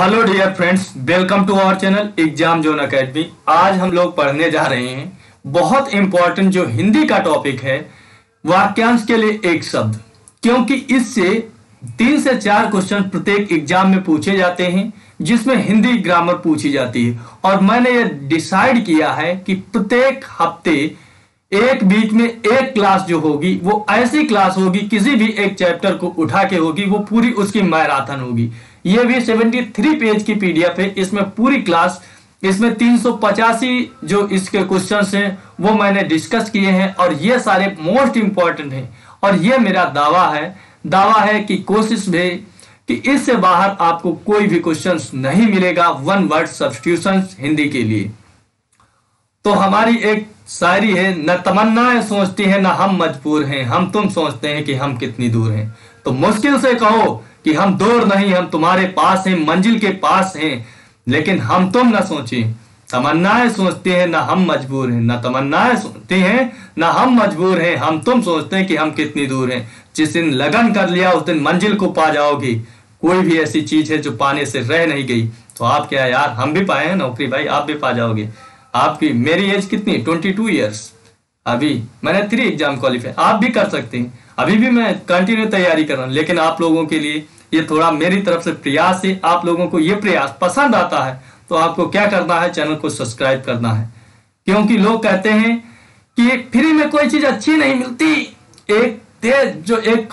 Hello dear friends, welcome to our channel exam zone academy. आज हम लोग पढ़ने जा रहे हैं बहुत इंपॉर्टेंट जो हिंदी का टॉपिक है, वाक्यांश के लिए एक शब्द, क्योंकि इससे 3 से 4 क्वेश्चन प्रत्येक एग्जाम में पूछे जाते हैं जिसमें हिंदी ग्रामर पूछी जाती है। और मैंने ये डिसाइड किया है कि प्रत्येक हफ्ते एक वीक में एक क्लास जो होगी वो ऐसी क्लास होगी, किसी भी एक चैप्टर को उठा के होगी, वो पूरी उसकी मैराथन होगी। ये भी 73 पेज की पीडीएफ है, इसमें पूरी क्लास, इसमें 385 जो इसके क्वेश्चंस हैं वो मैंने डिस्कस किए हैं और ये सारे मोस्ट इम्पॉर्टेंट हैं। और ये मेरा दावा है कि कोशिश है कि इससे बाहर आपको कोई भी क्वेश्चंस नहीं मिलेगा वन वर्ड सब्स्टिट्यूशंस हिंदी के लिए। तो हमारी एक शायरी है, न तमन्नाएं सोचती है न हम मजबूर हैं, हम तुम सोचते हैं कि हम कितनी दूर हैं। तो मुश्किल से कहो कि हम दूर नहीं, हम तुम्हारे पास हैं, मंजिल के पास हैं, लेकिन हम तुम ना सोचें। तमन्नाएं सोचती हैं ना हम मजबूर हैं, ना तमन्नाएं सोचती हैं ना हम मजबूर हैं, हम तुम सोचते हैं कि हम कितनी दूर हैं। जिस दिन लगन कर लिया उस दिन मंजिल को पा जाओगी। कोई भी ऐसी चीज है जो पाने से रह नहीं गई। तो आप क्या यार, हम भी पाए हैं नौकरी भाई, आप भी पा जाओगे। आपकी मेरी एज कितनी, 22 ईयर्स, अभी मैंने 3 एग्जाम क्वालिफाई, आप भी कर सकते हैं। अभी भी मैं कंटिन्यू तैयारी कर रहा हूँ, लेकिन आप लोगों के लिए ये थोड़ा मेरी तरफ से प्रयास है। आप लोगों को ये प्रयास पसंद आता है तो आपको क्या करना है, चैनल को सब्सक्राइब करना है, क्योंकि लोग कहते हैं कि फ्री में कोई चीज अच्छी नहीं मिलती। एक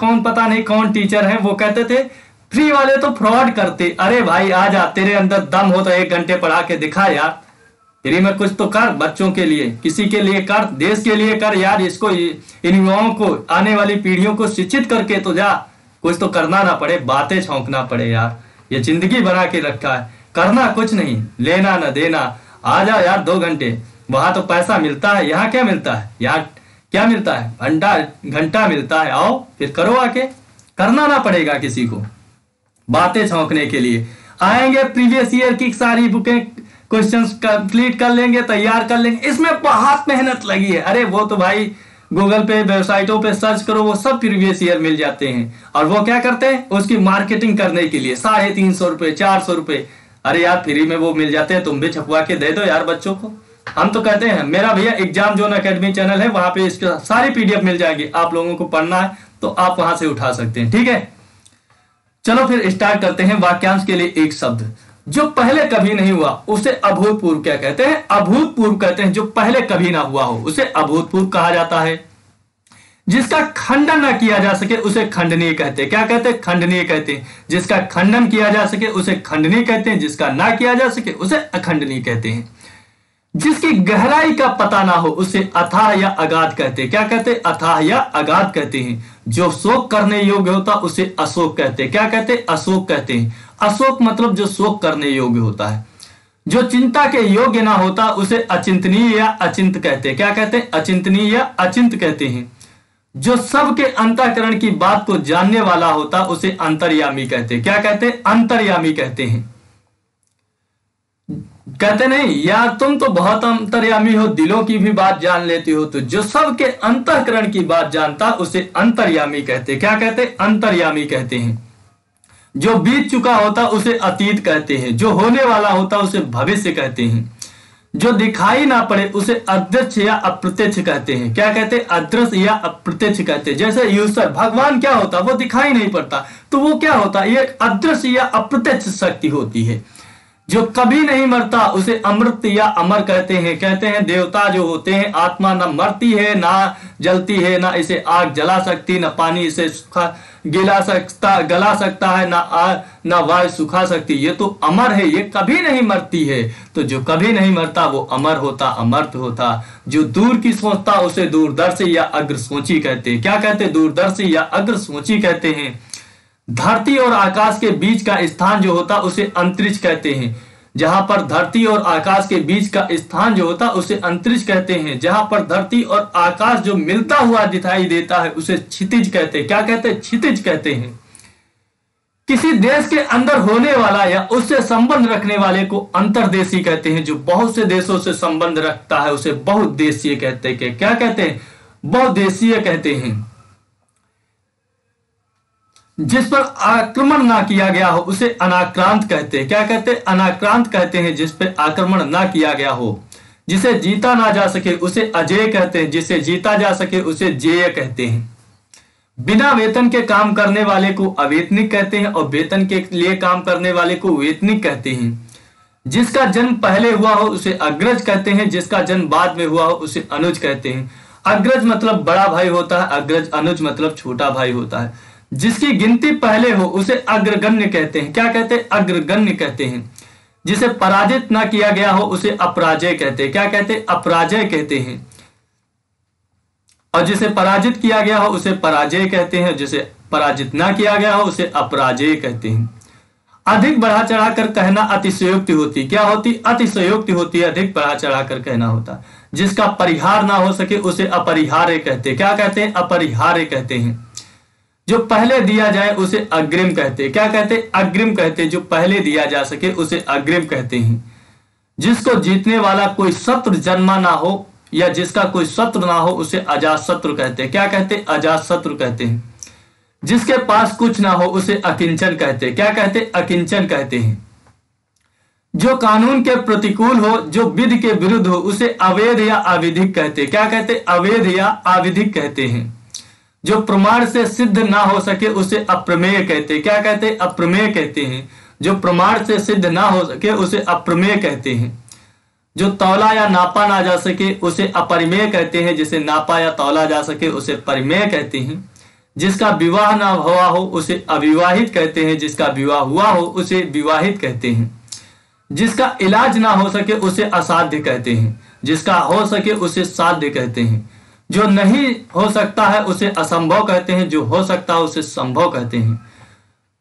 कौन टीचर है वो कहते थे फ्री वाले तो फ्रॉड करते। अरे भाई आज आप, तेरे अंदर दम हो तो 1 घंटे पढ़ा के दिखा यार, फ्री में कुछ तो कर, बच्चों के लिए, किसी के लिए कर, देश के लिए कर यार। इसको, इन युवाओं को, आने वाली पीढ़ियों को शिक्षित करके तो जा, कुछ तो करना ना पड़े, बातें छौंकना पड़े यार। ये जिंदगी बना के रखा है, करना कुछ नहीं, लेना ना देना। आ जाओ यार 2 घंटे, वहां तो पैसा मिलता है, यहाँ क्या मिलता है यार, क्या मिलता है, घंटा मिलता है। आओ फिर करो, आके करना ना पड़ेगा किसी को। बातें छौंकने के लिए आएंगे, प्रीवियस ईयर की सारी बुकें, क्वेश्चंस कंप्लीट कर लेंगे, तैयार कर लेंगे, इसमें बहुत मेहनत लगी है। अरे वो तो भाई गूगल पे, वेबसाइटों पे सर्च करो, वो सब प्रीवियस ईयर मिल जाते हैं। और वो क्या करते हैं, उसकी मार्केटिंग करने के लिए 350 रुपये, 400 रुपये, अरे यार फ्री में वो मिल जाते हैं, तुम भी छपवा के दे दो यार बच्चों को। हम तो कहते हैं, मेरा भैया एग्जाम जोन अकेडमी चैनल है, वहां पे इसके सारी पीडीएफ मिल जाएगी। आप लोगों को पढ़ना है तो आप वहां से उठा सकते हैं, ठीक है। चलो फिर स्टार्ट करते हैं। वाक्यांश के लिए एक शब्द जो पहले कभी नहीं हुआ उसे अभूतपूर्व क्या कहते हैं, अभूतपूर्व कहते हैं। जो पहले कभी ना हुआ हो उसे अभूतपूर्व कहा जाता है। जिसका खंडन ना किया जा सके उसे खंडनीय कहते हैं। क्या कहते हैं, खंडनीय कहते हैं। जिसका खंडन किया जा सके उसे खंडनीय कहते हैं, जिसका ना किया जा सके उसे अखंडनीय कहते हैं। जिसकी गहराई का पता ना हो उसे अथाह या अगाध कहते हैं। क्या कहते हैं, अथाह या अगाध कहते हैं। जो शोक करने योग्य होता उसे अशोक कहते हैं। क्या कहते हैं, अशोक कहते हैं। अशोक मतलब जो शोक करने योग्य होता है। जो चिंता के योग्य ना होता उसे अचिंतनीय या अचिंत कहते हैं। क्या कहते हैं, अचिंतनीय या अचिंत कहते हैं। जो सबके अंतःकरण की बात को जानने वाला होता उसे अंतर्यामी कहते हैं। क्या कहते हैं, अंतर्यामी कहते हैं। कहते नहीं यार तुम तो बहुत अंतर्यामी हो, दिलों की भी बात जान लेते हो। तो जो सबके अंतःकरण की बात जानता उसे अंतर्यामी कहते हैं। क्या कहते हैं, अंतर्यामी कहते हैं। जो बीत चुका होता उसे अतीत कहते हैं। जो होने वाला होता उसे भविष्य कहते हैं। जो दिखाई ना पड़े उसे अदृश्य या अप्रत्यक्ष कहते हैं। क्या कहते हैं, अदृश्य या अप्रत्यक्ष कहते हैं। जैसे ईश्वर भगवान क्या होता, वो दिखाई नहीं पड़ता, तो वो क्या होता, ये अदृश्य या अप्रत्यक्ष शक्ति होती है। जो कभी नहीं मरता उसे अमृत या अमर कहते हैं। कहते हैं देवता जो होते हैं, आत्मा ना मरती है ना जलती है, ना इसे आग जला सकती, ना पानी इसे गला सकता है, ना वायु सुखा सकती। ये तो अमर है, ये कभी नहीं मरती है। तो जो कभी नहीं मरता वो अमर होता, अमर्त होता। जो दूर की सोचता उसे दूरदर्शी या अग्र सोची कहते हैं। क्या कहते हैं, दूरदर्शी या अग्र सोची कहते हैं। धरती और आकाश के बीच का स्थान जो होता उसे अंतरिक्ष कहते हैं। जहां पर धरती और आकाश के बीच का स्थान जो होता उसे अंतरिक्ष कहते हैं। जहां पर धरती और आकाश जो मिलता हुआ दिखाई देता है उसे क्षितिज कहते हैं। क्या कहते हैं, क्षितिज कहते हैं। किसी देश के अंदर होने वाला या उससे संबंध रखने वाले को अंतर्देशीय कहते हैं। जो बहुत से देशों से संबंध रखता है उसे बहुदेशीय कहते हैं। क्या कहते हैं, बहुदेशीय कहते हैं। जिस पर आक्रमण ना किया गया हो उसे अनाक्रांत कहते हैं। क्या कहते हैं? अनाक्रांत कहते हैं। जिस पर आक्रमण ना किया गया हो, जिसे जीता ना जा सके उसे अजेय कहते हैं, जिसे जीता जा सके उसे जेय कहते हैं। बिना वेतन के काम करने वाले को अवेतनिक कहते हैं और वेतन के लिए काम करने वाले को वेतनिक कहते हैं। जिसका जन्म पहले हुआ हो उसे अग्रज कहते हैं, जिसका जन्म बाद में हुआ हो उसे अनुज कहते हैं। अग्रज मतलब बड़ा भाई होता है, अग्रज। अनुज मतलब छोटा भाई होता है। जिसकी गिनती पहले हो उसे अग्रगण्य कहते हैं। क्या कहते हैं? अग्रगण्य कहते हैं। जिसे पराजित ना किया गया हो उसे अपराजय कहते हैं। क्या कहते हैं? अपराजय कहते हैं। और जिसे पराजित किया गया हो उसे पराजय कहते हैं, जिसे पराजित ना किया गया हो उसे अपराजय कहते हैं। अधिक बढ़ा चढ़ाकर कहना अतिशयोक्ति होती। क्या होती? अतिशयोक्ति होती है, अधिक बढ़ा चढ़ाकर कहना होता। जिसका परिहार ना हो सके उसे अपरिहार्य कहते हैं। क्या कहते हैं? अपरिहार्य कहते हैं। जो पहले दिया जाए उसे अग्रिम कहते हैं। क्या कहते हैं? अग्रिम कहते हैं। जो पहले दिया जा सके उसे अग्रिम कहते हैं। जिसको जीतने वाला कोई शत्रु जन्मा ना हो या जिसका कोई शत्रु ना हो उसे अजात शत्रु कहते हैं। क्या कहते हैं? अजात शत्रु कहते हैं। जिसके पास कुछ ना हो उसे अकिंचन कहते हैं। क्या कहते हैं? अकिंचन कहते हैं। जो कानून के प्रतिकूल हो, जो विधि के विरुद्ध हो उसे अवैध या अविधिक कहते हैं। क्या कहते हैं? अवैध या अविधिक कहते हैं। जो प्रमाण से सिद्ध ना हो सके उसे अप्रमेय कहते हैं। क्या कहते हैं? अप्रमेय कहते हैं। जो प्रमाण से सिद्ध ना हो सके उसे अप्रमेय कहते हैं। जो तौला या नापा ना जा सके उसे अपरिमेय कहते हैं, जिसे नापा या तौला जा सके उसे परिमेय कहते हैं। जिसका विवाह ना हुआ हो उसे अविवाहित कहते हैं, जिसका विवाह हुआ हो उसे विवाहित कहते हैं। जिसका इलाज ना हो सके उसे असाध्य कहते हैं, जिसका हो सके उसे साध्य कहते हैं। जो नहीं हो सकता है उसे असंभव कहते हैं, जो हो सकता है उसे संभव कहते हैं।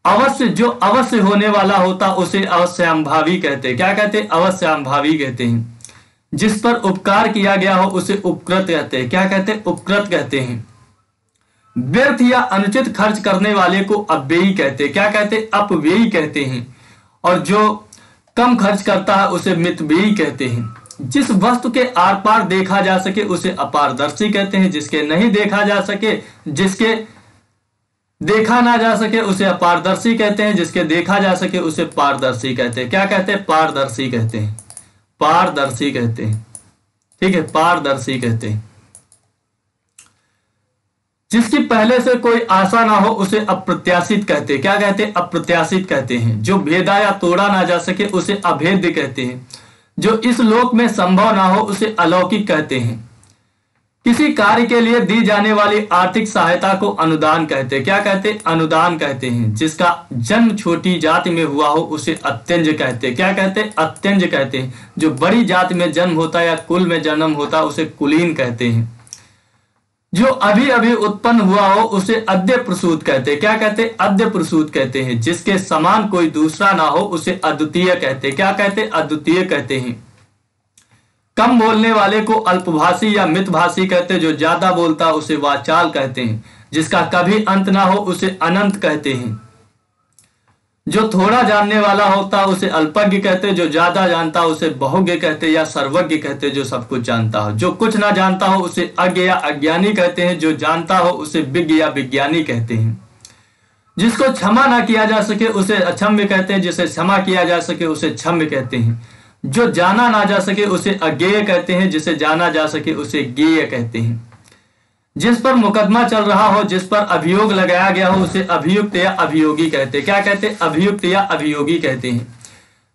अवश्य, जो अवश्य होने वाला होता उसे अवश्यंभावी कहते हैं। क्या कहते हैं? अवश्यंभावी कहते हैं। जिस पर उपकार किया गया हो उसे उपकृत कहते हैं। क्या कहते हैं? उपकृत कहते हैं। व्यर्थ या अनुचित खर्च करने वाले को अपव्ययी कहते हैं। क्या कहते हैं? अपव्ययी कहते हैं। और जो कम खर्च करता है उसे मितव्ययी कहते हैं। जिस वस्तु के आर पार देखा जा सके उसे अपारदर्शी कहते हैं, जिसके नहीं देखा जा सके, जिसके देखा ना जा सके उसे अपारदर्शी कहते हैं, जिसके देखा जा सके उसे पारदर्शी कहते हैं। क्या कहते हैं? पारदर्शी कहते हैं। पारदर्शी कहते हैं, ठीक है, पारदर्शी कहते हैं। जिसकी पहले से कोई आशा ना हो उसे अप्रत्याशित कहते हैं। क्या कहते हैं? अप्रत्याशित कहते हैं। जो भेदा या तोड़ा ना जा सके उसे अभेद्य कहते हैं। जो इस लोक में संभव ना हो उसे अलौकिक कहते हैं। किसी कार्य के लिए दी जाने वाली आर्थिक सहायता को अनुदान कहते हैं। क्या कहते हैं? अनुदान कहते हैं। जिसका जन्म छोटी जाति में हुआ हो उसे अत्यंज कहते हैं। क्या कहते हैं? अत्यंज कहते हैं। जो बड़ी जाति में जन्म होता या कुल में जन्म होता उसे कुलीन कहते हैं। जो अभी अभी उत्पन्न हुआ हो उसे अद्य प्रसूत कहते हैं। क्या कहते हैं? अद्य प्रसूत कहते हैं। जिसके समान कोई दूसरा ना हो उसे अद्वितीय कहते हैं। क्या कहते हैं? अद्वितीय कहते हैं। कम बोलने वाले को अल्पभाषी या मितभाषी कहते हैं। जो ज्यादा बोलता उसे वाचाल कहते हैं। जिसका कभी अंत ना हो उसे अनंत कहते हैं। जो थोड़ा जानने वाला होता उसे अल्पज्ञ कहते हैं। जो ज्यादा जानता उसे बहुज्ञ कहते हैं या सर्वज्ञ कहते हैं, जो सब कुछ जानता हो। जो कुछ ना जानता हो उसे अज्ञ या अज्ञानी कहते हैं। जो जानता हो उसे विज्ञ या विज्ञानी कहते हैं। जिसको क्षमा ना किया जा सके उसे अक्षम्य कहते हैं। जिसे क्षमा किया जा सके उसे क्षम्य कहते हैं। जो जाना ना जा सके उसे अज्ञेय कहते हैं। जिसे जाना जा सके उसे ज्ञेय कहते हैं। जिस पर मुकदमा चल रहा हो, जिस पर अभियोग लगाया गया हो उसे अभियुक्त या अभियोगी कहते हैं। क्या कहते हैं? अभियुक्त या अभियोगी कहते हैं।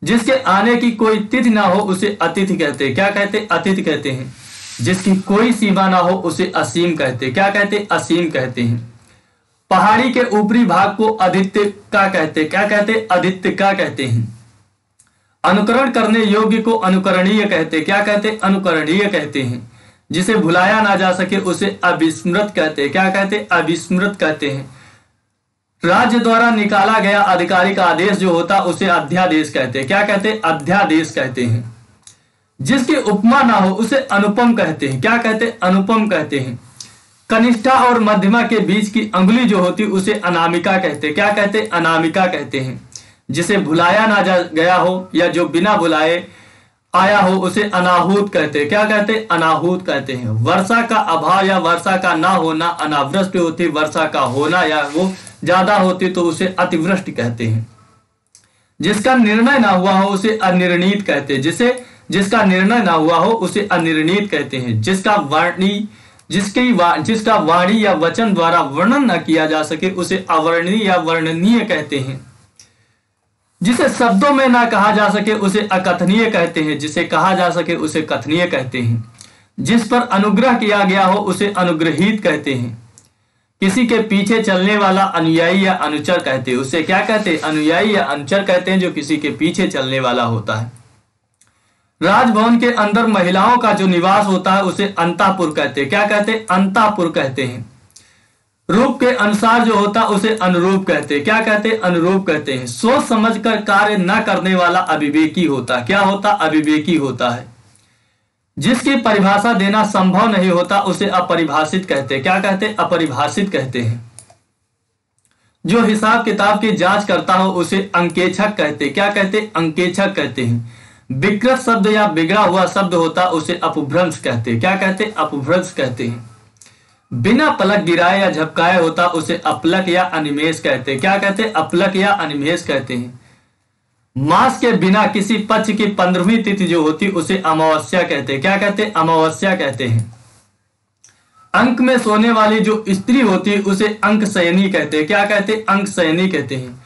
जिसके आने की कोई तिथि ना हो उसे अतिथि कहते हैं। क्या कहते हैं? अतिथि कहते हैं। जिसकी कोई सीमा ना हो उसे असीम कहते हैं। क्या कहते हैं? असीम कहते हैं। पहाड़ी के ऊपरी भाग को आदित्य का कहते हैं। क्या कहते हैं? आदित्य का कहते हैं। अनुकरण करने योग्य को अनुकरणीय कहते हैं। क्या कहते हैं? अनुकरणीय कहते हैं। जिसे भुलाया ना जा सके उसे अविस्मृत कहते हैं। क्या कहते हैं? अविस्मृत कहते हैं। राज्य द्वारा निकाला गया अधिकारी का आदेश जो होता उसे अध्यादेश कहते हैं। क्या कहते हैं? अध्यादेश कहते हैं। जिसकी उपमा ना हो उसे अनुपम कहते हैं। क्या कहते हैं? अनुपम कहते हैं। कनिष्ठा और मध्यमा के बीच की अंगुली जो होती उसे अनामिका कहते हैं। क्या कहते हैं? अनामिका कहते हैं। जिसे भुलाया ना जा गया हो या जो बिना बुलाए आया हो उसे अनाहूत कहते हैं। क्या कहते हैं? अनाहूत कहते हैं। वर्षा का अभाव या वर्षा का ना होना, अनावृष्टि होती, वर्षा का होना या वो ज्यादा होती तो उसे अतिवृष्टि कहते हैं। जिसका निर्णय ना हुआ हो उसे अनिर्णीत कहते हैं। जिसका निर्णय ना हुआ हो उसे अनिर्णीत कहते हैं। जिसका वाणी या वचन द्वारा वर्णन न किया जा सके उसे अवर्णनीय या वर्णनीय कहते हैं। जिसे शब्दों में ना कहा जा सके उसे अकथनीय कहते हैं। जिसे कहा जा सके उसे कथनीय कहते हैं। जिस पर अनुग्रह किया गया हो उसे अनुग्रहीत कहते हैं। किसी के पीछे चलने वाला अनुयायी या अनुचर कहते हैं। उसे क्या कहते हैं? अनुयायी या अनुचर कहते हैं, जो किसी के पीछे चलने वाला होता है। राजभवन के अंदर महिलाओं का जो निवास होता है उसे अंतापुर कहते हैं। क्या कहते हैं? अंतापुर कहते हैं। रूप के अनुसार जो होता उसे अनुरूप कहते हैं। क्या कहते हैं? अनुरूप कहते हैं। सोच समझकर कार्य न करने वाला अविवेकी होता। क्या होता? अविवेकी होता है। जिसकी परिभाषा देना संभव नहीं होता उसे अपरिभाषित कहते हैं। क्या कहते हैं? अपरिभाषित कहते हैं। जो हिसाब किताब की जांच करता हो उसे अंकेक्षक कहते हैं। क्या कहते हैं? अंकेक्षक कहते हैं। विकृत शब्द या बिगड़ा हुआ शब्द होता उसे अपभ्रंश कहते हैं। क्या कहते हैं? अपभ्रंश कहते हैं। बिना पलक गिराए या झपकाए होता उसे अपलक या अनिमेष कहते हैं। क्या कहते हैं? अपलक या अनिमेष कहते हैं। मास के बिना किसी पक्ष की 15वीं तिथि जो होती उसे अमावस्या कहते हैं। क्या कहते हैं? अमावस्या कहते हैं। अंक में सोने वाली जो स्त्री होती उसे अंकशयनी कहते हैं। क्या कहते हैं? अंकशयनी कहते हैं।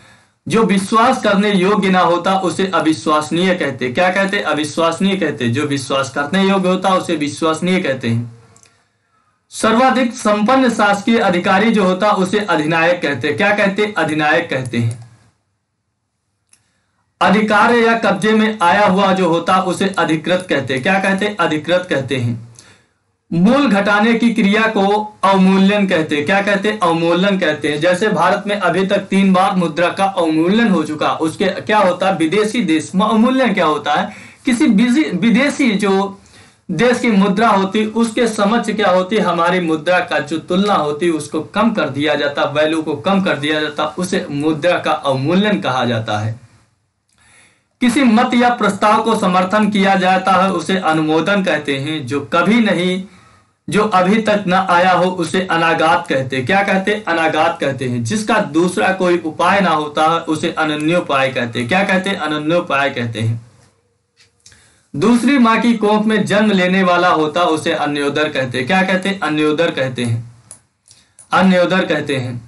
जो विश्वास करने योग्य ना होता उसे अविश्वसनीय कहते हैं। क्या कहते हैं? अविश्वसनीय कहते हैं। जो विश्वास करने योग्य होता उसे विश्वसनीय कहते हैं। सर्वाधिक संपन्न शासकीय अधिकारी जो होता उसे अधिनायक कहते हैं। क्या कहते हैं? अधिनायक कहते हैं। अधिकार या कब्जे में आया हुआ जो होता उसे अधिकृत कहते हैं। क्या कहते हैं? अधिकृत कहते हैं। मूल घटाने की क्रिया को अवमूल्यन कहते हैं। क्या कहते हैं? अवमूल्यन कहते हैं। जैसे भारत में अभी तक 3 बार मुद्रा का अवमूल्यन हो चुका, उसके क्या होता है? विदेशी देश में अवमूल्यन क्या होता है? किसी विदेशी जो देश की मुद्रा होती उसके समक्ष क्या होती? हमारी मुद्रा का जो तुलना होती उसको कम कर दिया जाता, वैल्यू को कम कर दिया जाता, उसे मुद्रा का अवमूल्यन कहा जाता है। किसी मत या प्रस्ताव को समर्थन किया जाता है उसे अनुमोदन कहते हैं। जो अभी तक न आया हो उसे अनागात कहते हैं। क्या कहते हैं? अनागात कहते हैं। जिसका दूसरा कोई उपाय ना होता है उसे अनन्योपाय कहते हैं। क्या कहते हैं? अनन्योपाय कहते हैं। दूसरी माँ की कोख में जन्म लेने वाला होता उसे अन्योदर कहते हैं। क्या कहते हैं? अन्योदर कहते हैं। अन्योदर कहते हैं।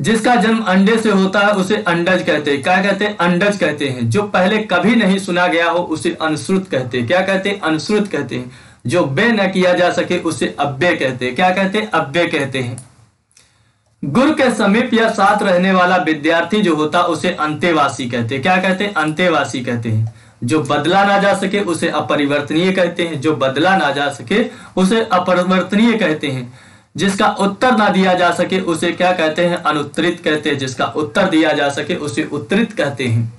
जिसका जन्म अंडे से होता है उसे अंडज कहते हैं। क्या कहते हैं? अंडज कहते हैं। जो पहले कभी नहीं सुना गया हो उसे अनुश्रुत कहते हैं। क्या कहते हैं? अनुश्रुत कहते हैं। जो बे न किया जा सके उसे अव्यय कहते हैं। क्या कहते हैं? अव्यय कहते हैं। गुरु के समीप या साथ रहने वाला विद्यार्थी जो होता उसे अंतेवासी कहते हैं। क्या कहते हैं? अंतेवासी कहते हैं। जो बदला ना जा सके उसे अपरिवर्तनीय कहते हैं। जो बदला ना जा सके उसे अपरिवर्तनीय कहते हैं। जिसका उत्तर ना दिया जा सके उसे क्या कहते हैं? अनुत्तरित कहते हैं। जिसका उत्तर दिया जा सके उसे उत्तरित कहते हैं।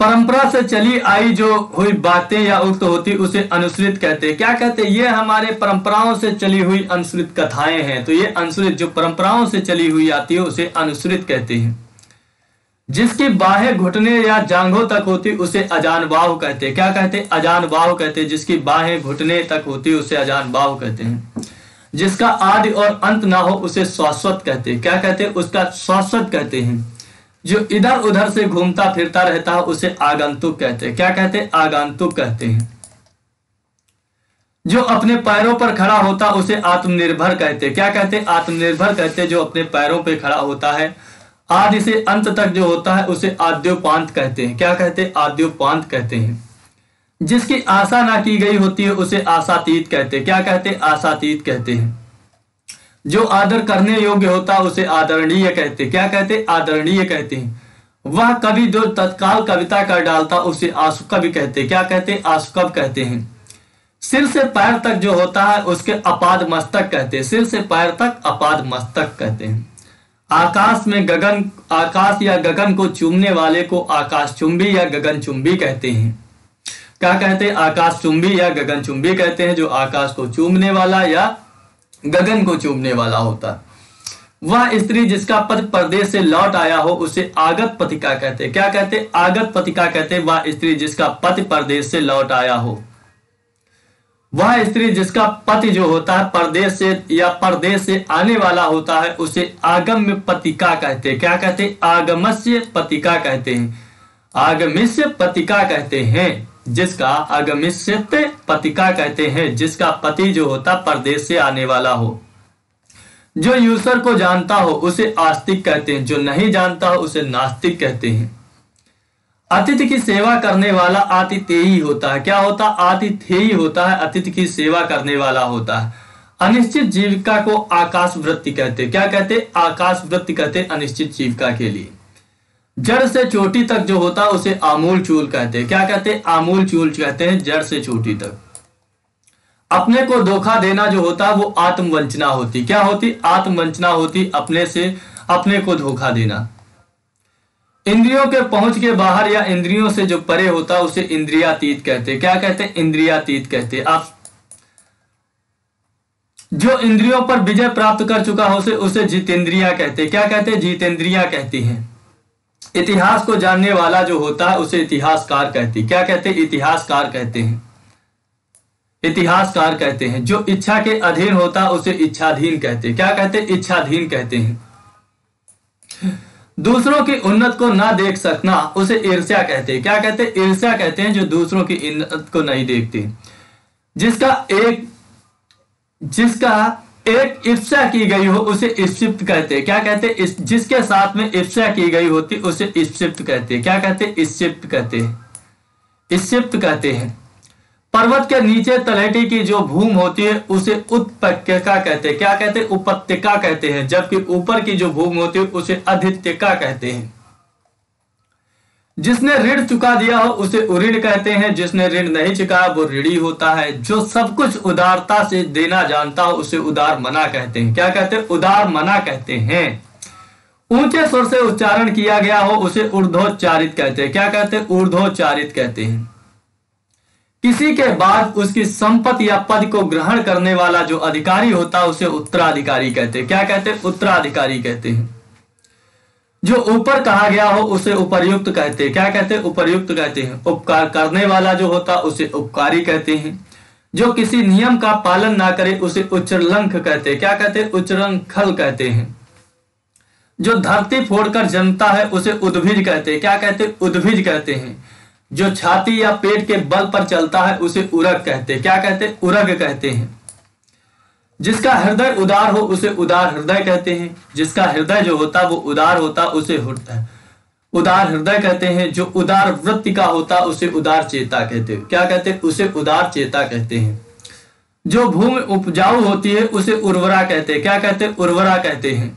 परंपरा से चली आई जो हुई बातें या उक्त होती उसे अनुसृत कहते हैं। क्या कहते हैं? ये हमारे परंपराओं से चली हुई अनुसृत कथाएं हैं, तो ये अनुसृत जो परंपराओं से चली हुई आती है उसे अनुसृत कहते हैं। जिसकी बाहें घुटने या जांघों तक होती उसे अजानबाहु कहते हैं। क्या कहते हैं? अजानबाहु कहते हैं। जिसकी बाहें घुटने तक होती उसे अजानबाहु कहते हैं। जिसका आदि और अंत ना हो उसे शाश्वत कहते हैं। क्या कहते हैं? उसका शाश्वत कहते हैं। जो इधर उधर से घूमता फिरता रहता है उसे आगंतुक कहते हैं। क्या कहते हैं? आगंतुक कहते हैं। जो अपने पैरों पर खड़ा होता उसे आत्मनिर्भर कहते हैं। क्या कहते हैं? आत्मनिर्भर कहते हैं। जो अपने पैरों पर खड़ा होता है आदि से अंत तक जो होता है उसे आद्योपांत कहते हैं। क्या कहते हैं? आद्योपांत कहते हैं। जिसकी आशा ना की गई होती है उसे आशातीत कहते हैं। क्या कहते हैं? आशातीत कहते हैं। जो आदर करने योग्य होता है उसे आदरणीय कहते हैं। क्या कहते हैं? आदरणीय कहते हैं। वह कवि जो तत्काल कविता कर डालता उसे आशु कवि कहते हैं। क्या कहते हैं? आशु कवि कहते हैं। सिर से पैर तक जो होता है उसके अपाद मस्तक कहते हैं। सिर से पैर तक अपाद मस्तक कहते हैं। आकाश या गगन को चूमने वाले को आकाशचुंबी या गगनचुंबी कहते हैं। क्या कहते हैं? आकाशचुंबी या गगनचुंबी कहते हैं। जो आकाश को चूमने वाला या गगन को चूमने वाला होता वह स्त्री जिसका पद परदेश से लौट आया हो उसे आगत पथिका कहते। क्या कहते? आगत पथिका कहते। वह स्त्री जिसका पति परदेश से लौट आया हो, वह स्त्री जिसका पति जो होता है परदेश से या परदेश से आने वाला होता है उसे आगम्य पथिका कहते। क्या कहते? आगमस्य पथिका कहते हैं, आगमिष्य पथिका कहते हैं, जिसका आगमिष्यत पथिका कहते हैं, जिसका पति जो होता परदेश से आने वाला हो। जो यूसर को जानता हो उसे आस्तिक कहते हैं, जो नहीं जानता हो उसे नास्तिक कहते हैं। अतिथि की सेवा करने वाला आतिथेयी होता है। क्या होता? आतिथेयी होता है, अतिथि की सेवा करने वाला होता है। अनिश्चित जीविका को आकाश वृत्ति कहते। क्या कहते? आकाश वृत्ति कहते अनिश्चित जीविका के लिए। जड़ से चोटी तक जो होता है उसे आमूल चूल कहते। क्या कहते? आमूल चूल कहते हैं, जड़ से चोटी तक। अपने को धोखा देना जो होता है वो आत्मवंचना होती। क्या होती? आत्मवंचना होती, अपने से अपने को धोखा देना। इंद्रियों के पहुंच के बाहर या इंद्रियों से जो परे होता है उसे इंद्रियातीत कहते। क्या कहते? इंद्रियातीत कहते। आप जो इंद्रियों पर विजय प्राप्त कर चुका हो उसे जितेंद्रिया कहते। क्या कहते? जितेंद्रिया कहती हैं। इतिहास को जानने वाला जो होता है उसे इतिहासकार कहती। क्या कहते? इतिहासकार कहते हैं, इतिहासकार कहते हैं। जो इच्छा के अधीन होता है उसे इच्छाधीन कहते। क्या कहते? इच्छाधीन कहते हैं। दूसरों की उन्नत को ना देख सकना उसे ईर्ष्या कहते। क्या कहते? ईर्ष्या कहते हैं, जो दूसरों की उन्नत को नहीं देखते। जिसका एक ईर्ष्या की गई हो उसे ईर्षित कहते। क्या कहते? जिसके साथ में ईर्ष्या की गई होती उसे ईर्षित कहते। क्या कहते? ईर्षित कहते हैं, ईर्षित कहते हैं। पर्वत के नीचे तलेटी की जो भूमि होती है उसे उत्पत्तिका कहते हैं। क्या कहते? उपत्यका कहते हैं। जबकि ऊपर की जो भूमि होती है उसे अधित्यका कहते हैं। जिसने ऋण चुका दिया हो उसे उऋण कहते हैं। जिसने ऋण नहीं चुकाया वो ऋणी होता है। जो सब कुछ उदारता से देना जानता हो उसे उदार मना कहते हैं। क्या कहते हैं? उदार मना कहते हैं। ऊंचे स्वर से उच्चारण किया गया हो उसे ऊर्ध्वोच्चारित कहते हैं। क्या कहते हैं? ऊर्ध्वोच्चारित कहते हैं। किसी के बाद उसकी संपत्ति या पद को ग्रहण करने वाला जो अधिकारी होता है उसे उत्तराधिकारी कहते हैं। क्या कहते हैं? उत्तराधिकारी कहते हैं। जो ऊपर कहा गया हो उसे उपर्युक्त कहते हैं। क्या कहते हैं? उपर्युक्त कहते हैं। उपकार करने वाला जो होता उसे उपकारी कहते हैं। जो किसी नियम का पालन ना करे उसे उच्चलंघ कहते हैं। क्या कहते हैं? उच्चलंघल कहते हैं। जो धरती फोड़कर जन्मता है उसे उद्भिज कहते हैं। क्या कहते हैं? उद्भिज कहते हैं। जो छाती या पेट के बल पर चलता है उसे उरग कहते हैं। क्या कहते हैं? उरग कहते हैं। जिसका हृदय उदार हो उसे उदार हृदय कहते हैं। जिसका हृदय जो होता वो उदार होता उसे उदार हृदय कहते हैं। जो उदार वृत्ति का होता उसे उदार चेता कहते हैं। क्या कहते हैं? उसे उदार चेता कहते हैं। जो भूमि उपजाऊ होती है उसे उर्वरा कहते हैं। क्या कहते हैं? उर्वरा कहते हैं।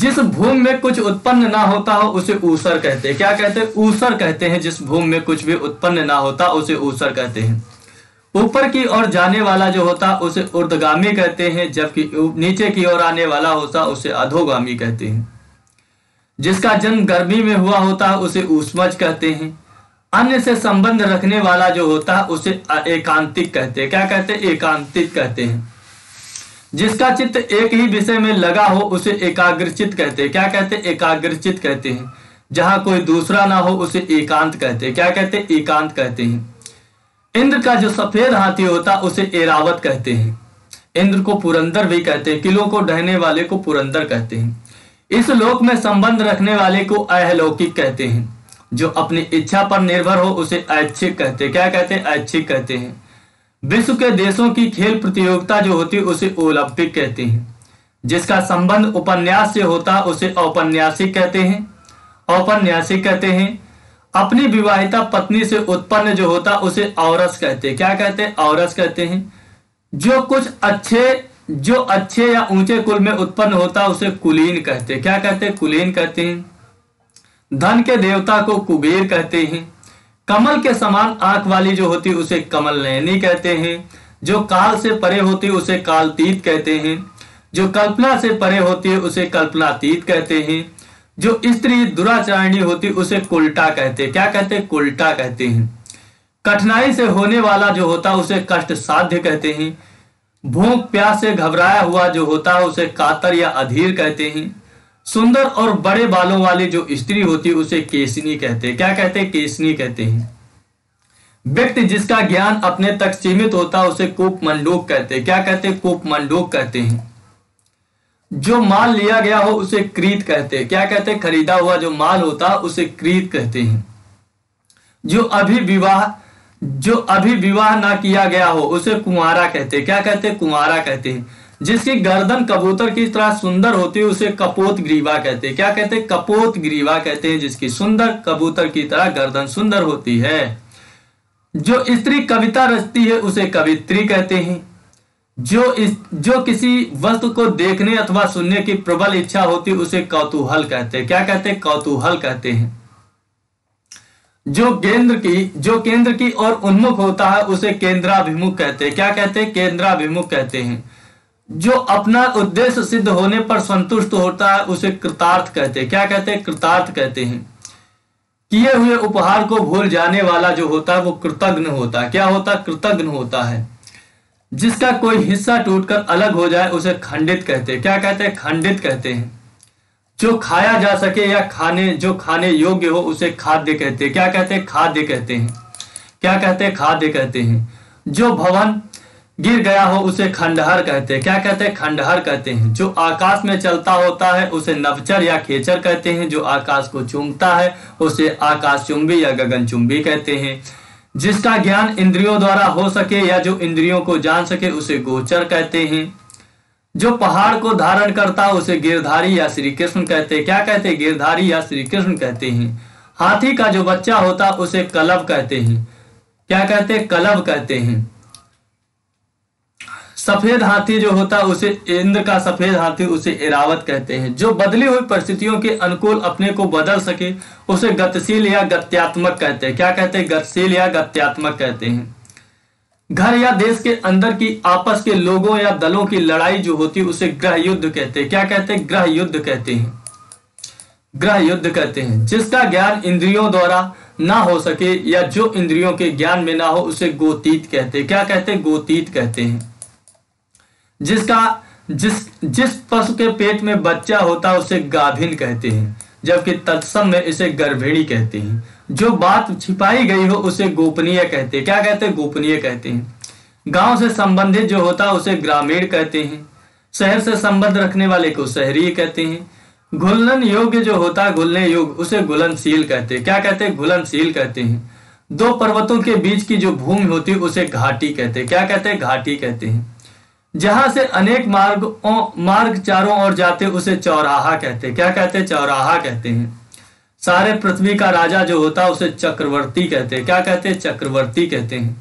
जिस भूमि में कुछ उत्पन्न ना होता हो उसे ऊसर कहते हैं। क्या कहते हैं? ऊसर कहते हैं। जिस भूमि में कुछ भी उत्पन्न ना होता उसे ऊसर कहते हैं। ऊपर की ओर जाने वाला जो होता उसे ऊर्ध्वगामी कहते हैं। जबकि नीचे की ओर आने वाला होता उसे अधोगामी कहते हैं। जिसका जन्म गर्मी में हुआ होता उसे ऊष्मज कहते हैं। अन्य से संबंध रखने वाला जो होता उसे एकांतिक कहते हैं। क्या कहते हैं? एकांतिक कहते हैं। जिसका चित्त एक ही विषय में लगा हो उसे एकाग्रचित कहते हैं। क्या कहते हैं? एकाग्रचित कहते हैं। जहां कोई दूसरा ना हो उसे एकांत कहते हैं। क्या कहते हैं? एकांत कहते हैं। इंद्र का जो सफेद हाथी होता उसे एरावत कहते हैं। इंद्र को पुरंदर भी कहते हैं। किलों को ढहने वाले को पुरंदर कहते हैं। इस लोक में संबंध रखने वाले को अहलौकिक कहते हैं। जो अपनी इच्छा पर निर्भर हो उसे ऐच्छिक कहते हैं। क्या कहते हैं? ऐच्छिक कहते हैं। विश्व के देशों की खेल प्रतियोगिता जो होती है उसे ओलंपिक कहते हैं। जिसका संबंध उपन्यास से होता है उसे औपन्यासिक कहते हैं। औपन्यासिक कहते हैं। अपनी विवाहिता पत्नी से उत्पन्न जो होता उसे औरस कहते हैं। क्या कहते हैं? औरस कहते हैं। जो अच्छे या ऊंचे कुल में उत्पन्न होता उसे कुलीन कहते हैं। क्या कहते हैं? कुलीन कहते हैं। धन के देवता को कुबेर कहते हैं। कमल के समान आंख वाली जो होती उसे कमल नयनी कहते हैं। जो काल से परे होती उसे कालतीत कहते हैं। जो कल्पना से परे होती है उसे कल्पनातीत कहते हैं। जो स्त्री दुराचारिणी होती उसे कुलटा कहते हैं। क्या कहते हैं? कुलटा कहते हैं। कठिनाई से होने वाला जो होता उसे कष्ट साध्य कहते हैं। भूख प्यास से घबराया हुआ जो होता है उसे कातर या अधीर कहते हैं। सुंदर और बड़े बालों वाली जो स्त्री होती है उसे केसनी कहते हैं। क्या कहते हैं? केसनी कहते हैं। व्यक्ति जिसका ज्ञान अपने तक सीमित होता है उसे कूपमंडूक कहते हैं। क्या कहते हैं? कूपमंडूक कहते हैं। जो माल लिया गया हो उसे क्रीत कहते हैं। क्या कहते हैं? खरीदा हुआ जो माल होता है उसे क्रीत कहते हैं। जो अभी विवाह ना किया गया हो उसे कुंवारा कहते हैं। क्या कहते हैं? कुंवारा कहते हैं। जिसकी गर्दन कबूतर की तरह सुंदर होती है उसे कपोत ग्रीवा कहते हैं। क्या कहते हैं? कपोत ग्रीवा कहते हैं। जिसकी सुंदर कबूतर की तरह गर्दन सुंदर होती है। जो स्त्री कविता रचती है उसे कवित्री कहते हैं। जो किसी वस्तु को देखने अथवा सुनने की प्रबल इच्छा होती है उसे कौतूहल कहते हैं। क्या कहते हैं? कौतूहल कहते हैं। जो केंद्र की ओर उन्मुख होता है उसे केंद्राभिमुख कहते हैं। क्या कहते हैं? केंद्राभिमुख कहते हैं। जो अपना उद्देश्य सिद्ध होने पर संतुष्ट होता है उसे कृतार्थ कहते हैं। क्या कहते हैं? कृतार्थ कहते हैं। किए हुए उपहार को भूल जाने वाला जो होता है वो कृतघ्न होता है। क्या होता है? कृतघ्न होता है। जिसका कोई हिस्सा टूटकर अलग हो जाए उसे खंडित कहते हैं। क्या कहते हैं? खंडित कहते हैं। जो खाया जा सके या खाने योग्य हो उसे खाद्य कहते हैं। क्या कहते हैं? खाद्य कहते हैं। क्या कहते हैं? खाद्य कहते हैं। जो भवन गिर गया हो उसे खंडहर कहते हैं। क्या कहते हैं? खंडहर कहते हैं। जो आकाश में चलता होता है उसे नवचर या खेचर कहते हैं। जो आकाश को चूमता है उसे आकाशचुंबी या गगनचुंबी कहते हैं। जिसका ज्ञान इंद्रियों द्वारा हो सके या जो इंद्रियों को जान सके उसे गोचर कहते हैं। जो पहाड़ को धारण करता है उसे गिरधारी या श्री कृष्ण कहते हैं। क्या कहते हैं? गिरधारी या श्री कृष्ण कहते हैं। हाथी का जो बच्चा होता है उसे कलब कहते हैं। क्या कहते हैं? कलब कहते हैं। सफेद हाथी जो होता है उसे इंद्र का सफेद हाथी उसे एरावत कहते हैं। जो बदली हुई परिस्थितियों के अनुकूल अपने को बदल सके उसे गतिशील या गत्यात्मक कहते हैं। क्या कहते हैं? गतिशील या गत्यात्मक कहते हैं। घर या देश के अंदर की आपस के लोगों या दलों की लड़ाई जो होती है उसे गृह युद्ध कहते हैं। क्या कहते हैं? गृह युद्ध कहते हैं। गृह युद्ध कहते हैं। जिसका ज्ञान इंद्रियों द्वारा ना हो सके या जो इंद्रियों के ज्ञान में ना हो उसे गोतीत कहते हैं। क्या कहते हैं? गोतीत कहते हैं। जिस पशु के पेट में बच्चा होता है उसे गाभिन कहते हैं, जबकि तत्सम में इसे गर्भिणी कहते हैं। जो बात छिपाई गई हो उसे गोपनीय कहते हैं। क्या कहते हैं? गोपनीय कहते हैं। गांव से संबंधित जो होता है उसे ग्रामीण कहते हैं। शहर से संबंध रखने वाले को शहरी कहते हैं। घुलन योग्य जो होता है घुलने योग्य उसे घुलनशील कहते हैं। क्या कहते हैं? घुलनशील कहते हैं। दो पर्वतों के बीच की जो भूमि होती है उसे घाटी कहते हैं। क्या कहते हैं? घाटी कहते हैं। जहां से अनेक मार्ग चारों ओर जाते उसे चौराहा कहते हैं। क्या कहते हैं? चौराहा कहते हैं। सारे पृथ्वी का राजा जो होता है उसे चक्रवर्ती कहते हैं। क्या कहते हैं? चक्रवर्ती कहते हैं।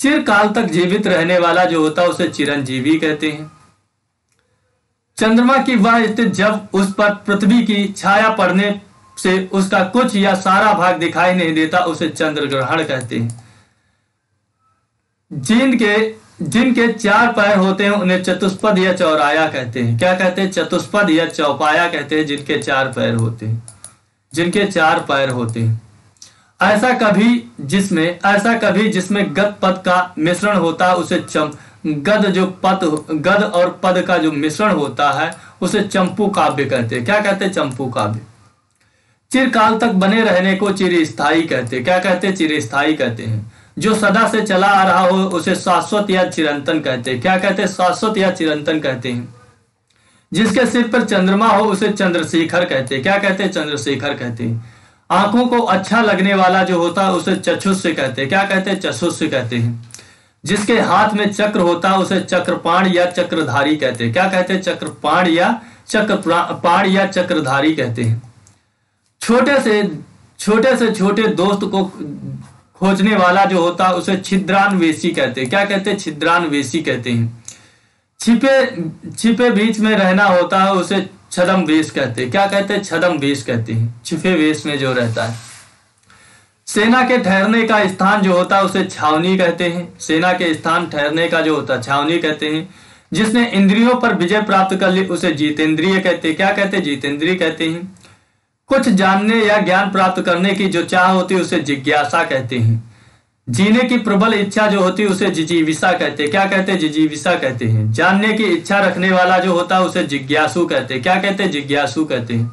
चिरकाल तक जीवित रहने वाला जो होता है उसे चिरंजीवी कहते हैं। चंद्रमा की वह स्थिति जब उस पर पृथ्वी की छाया पड़ने से उसका कुछ या सारा भाग दिखाई नहीं देता उसे चंद्र ग्रहण कहते हैं। जिनके चार पैर होते हैं उन्हें चतुष्पद या चौराया कहते हैं। क्या कहते हैं? चतुष्पद या चौपाया कहते हैं। जिनके चार पैर होते हैं। ऐसा कभी जिसमें गद पद का मिश्रण होता है उसे गद और पद का जो मिश्रण होता है उसे चंपू काव्य कहते हैं। क्या कहते हैं? चंपू काव्य। चिरकाल तक बने रहने को चिरस्थायी कहते हैं। क्या कहते हैं? चिरस्थायी कहते हैं। जो सदा से चला आ रहा हो उसे शाश्वत या चिरंतन कहते हैं। क्या कहते हैं? शाश्वत या चिरंतन कहते हैं। जिसके सिर पर चंद्रमा हो उसे चंद्रशेखर कहते हैं। क्या कहते हैं? चंद्रशेखर कहते हैं। आंखों को अच्छा लगने वाला जो होता है उसे चक्षुष्य कहते हैं। क्या कहते हैं? चक्षुष्य कहते हैं। जिसके हाथ में चक्र होता है उसे चक्रपाण या चक्रधारी कहते हैं। क्या कहते हैं? चक्रपाण या चक्रधारी कहते हैं। छोटे से छोटे दोस्त को खोजने वाला जो होता है उसे छिद्रान्वेषी कहते हैं। क्या कहते हैं? छिद्रान्वेषी कहते हैं। छिपे बीच में रहना होता है उसे छदम वेश कहते हैं। क्या कहते हैं? छदम वेश कहते हैं। छिपे वेश में जो रहता है। सेना के ठहरने का स्थान जो होता है उसे छावनी कहते हैं। सेना के स्थान ठहरने का जो होता है छावनी कहते हैं। जिसने इंद्रियों पर विजय प्राप्त कर ली उसे जीतेंद्रिय कहते हैं। क्या कहते हैं? जीतेंद्रिय कहते हैं। कुछ जानने या ज्ञान प्राप्त करने की जो चाह होती है उसे जिज्ञासा कहते हैं। जीने की प्रबल इच्छा जो होती है उसे जिजीविषा कहते हैं। क्या कहते हैं? जिजीविषा कहते हैं। जानने की इच्छा रखने वाला जो होता है उसे जिज्ञासु कहते हैं। क्या कहते हैं? जिज्ञासु कहते हैं।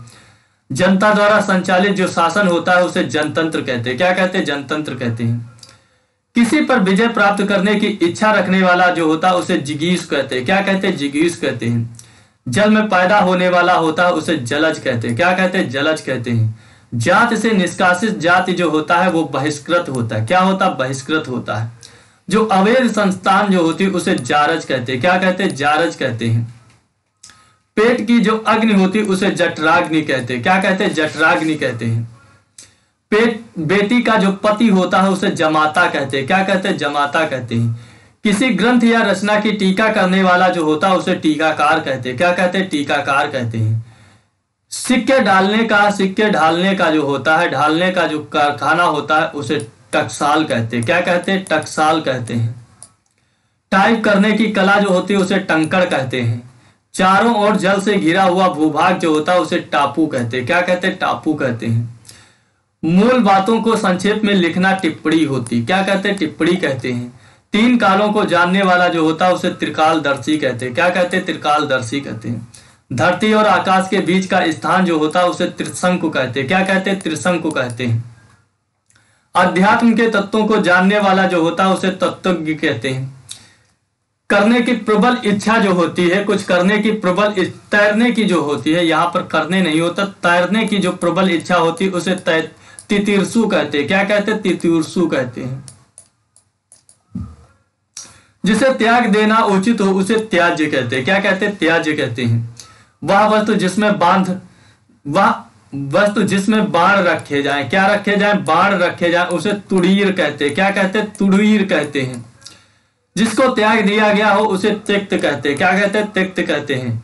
जनता द्वारा संचालित जो शासन होता है उसे जनतंत्र कहते हैं। क्या कहते हैं? जनतंत्र कहते हैं। किसी पर विजय प्राप्त करने की इच्छा रखने वाला जो होता है उसे जिगीष कहते हैं। क्या कहते हैं? जिगीष कहते हैं। जल में पैदा होने वाला होता है उसे जलज कहते हैं। क्या कहते हैं? जलज कहते हैं। जाति से निष्कासित जाति जो होता है वो बहिष्कृत होता है। क्या होता है? बहिष्कृत होता है। जो अवैध संस्थान जो होती है उसे जारज कहते हैं। क्या कहते हैं? जारज कहते हैं। पेट की जो अग्नि होती है उसे जठराग्नि कहते हैं। क्या कहते हैं? जठराग्नि कहते हैं। बेटी का जो पति होता है उसे जमाता कहते हैं। क्या कहते हैं? जमाता कहते हैं। किसी ग्रंथ या रचना की टीका करने वाला जो होता है उसे टीकाकार कहते हैं। क्या कहते हैं? टीकाकार कहते हैं। सिक्के ढालने का जो होता है, ढालने का जो कारखाना होता है उसे टकसाल कहते हैं। क्या कहते हैं? टकसाल कहते हैं। टाइप करने की कला जो होती है उसे टंकड़ कहते हैं। चारों ओर जल से घिरा हुआ भूभाग जो होता है उसे टापू कहते हैं। क्या कहते हैं? टापू कहते हैं। मूल बातों को संक्षेप में लिखना टिप्पणी होती। क्या कहते हैं? टिप्पणी कहते हैं। तीन कालों को जानने वाला जो होता है उसे त्रिकालदर्शी कहते हैं। क्या कहते हैं? त्रिकालदर्शी कहते हैं। धरती और आकाश के बीच का स्थान जो होता है उसे त्रिशंकु कहते हैं। क्या कहते हैं? त्रिशंकु कहते हैं। अध्यात्म के तत्वों को जानने वाला जो होता है उसे तत्वज्ञ कहते हैं। करने की प्रबल इच्छा जो होती है, कुछ करने की प्रबल, तैरने की जो होती है, यहाँ पर करने नहीं होता, तैरने की जो प्रबल इच्छा होती है उसे तितीर्षु कहते हैं। क्या कहते हैं? तितीर्षु कहते हैं। जिसे त्याग देना उचित हो उसे त्याज्य कहते हैं। क्या कहते हैं? त्याज्य कहते हैं। वह वस्तु जिसमें बाण रखे जाएं, क्या रखे जाएं? बाण रखे जाएं, उसे तुड़ीर कहते हैं। क्या कहते हैं? तुड़ीर कहते हैं। जिसको त्याग दिया गया हो उसे त्यक्त कहते हैं। क्या कहते हैं? त्यक्त कहते हैं।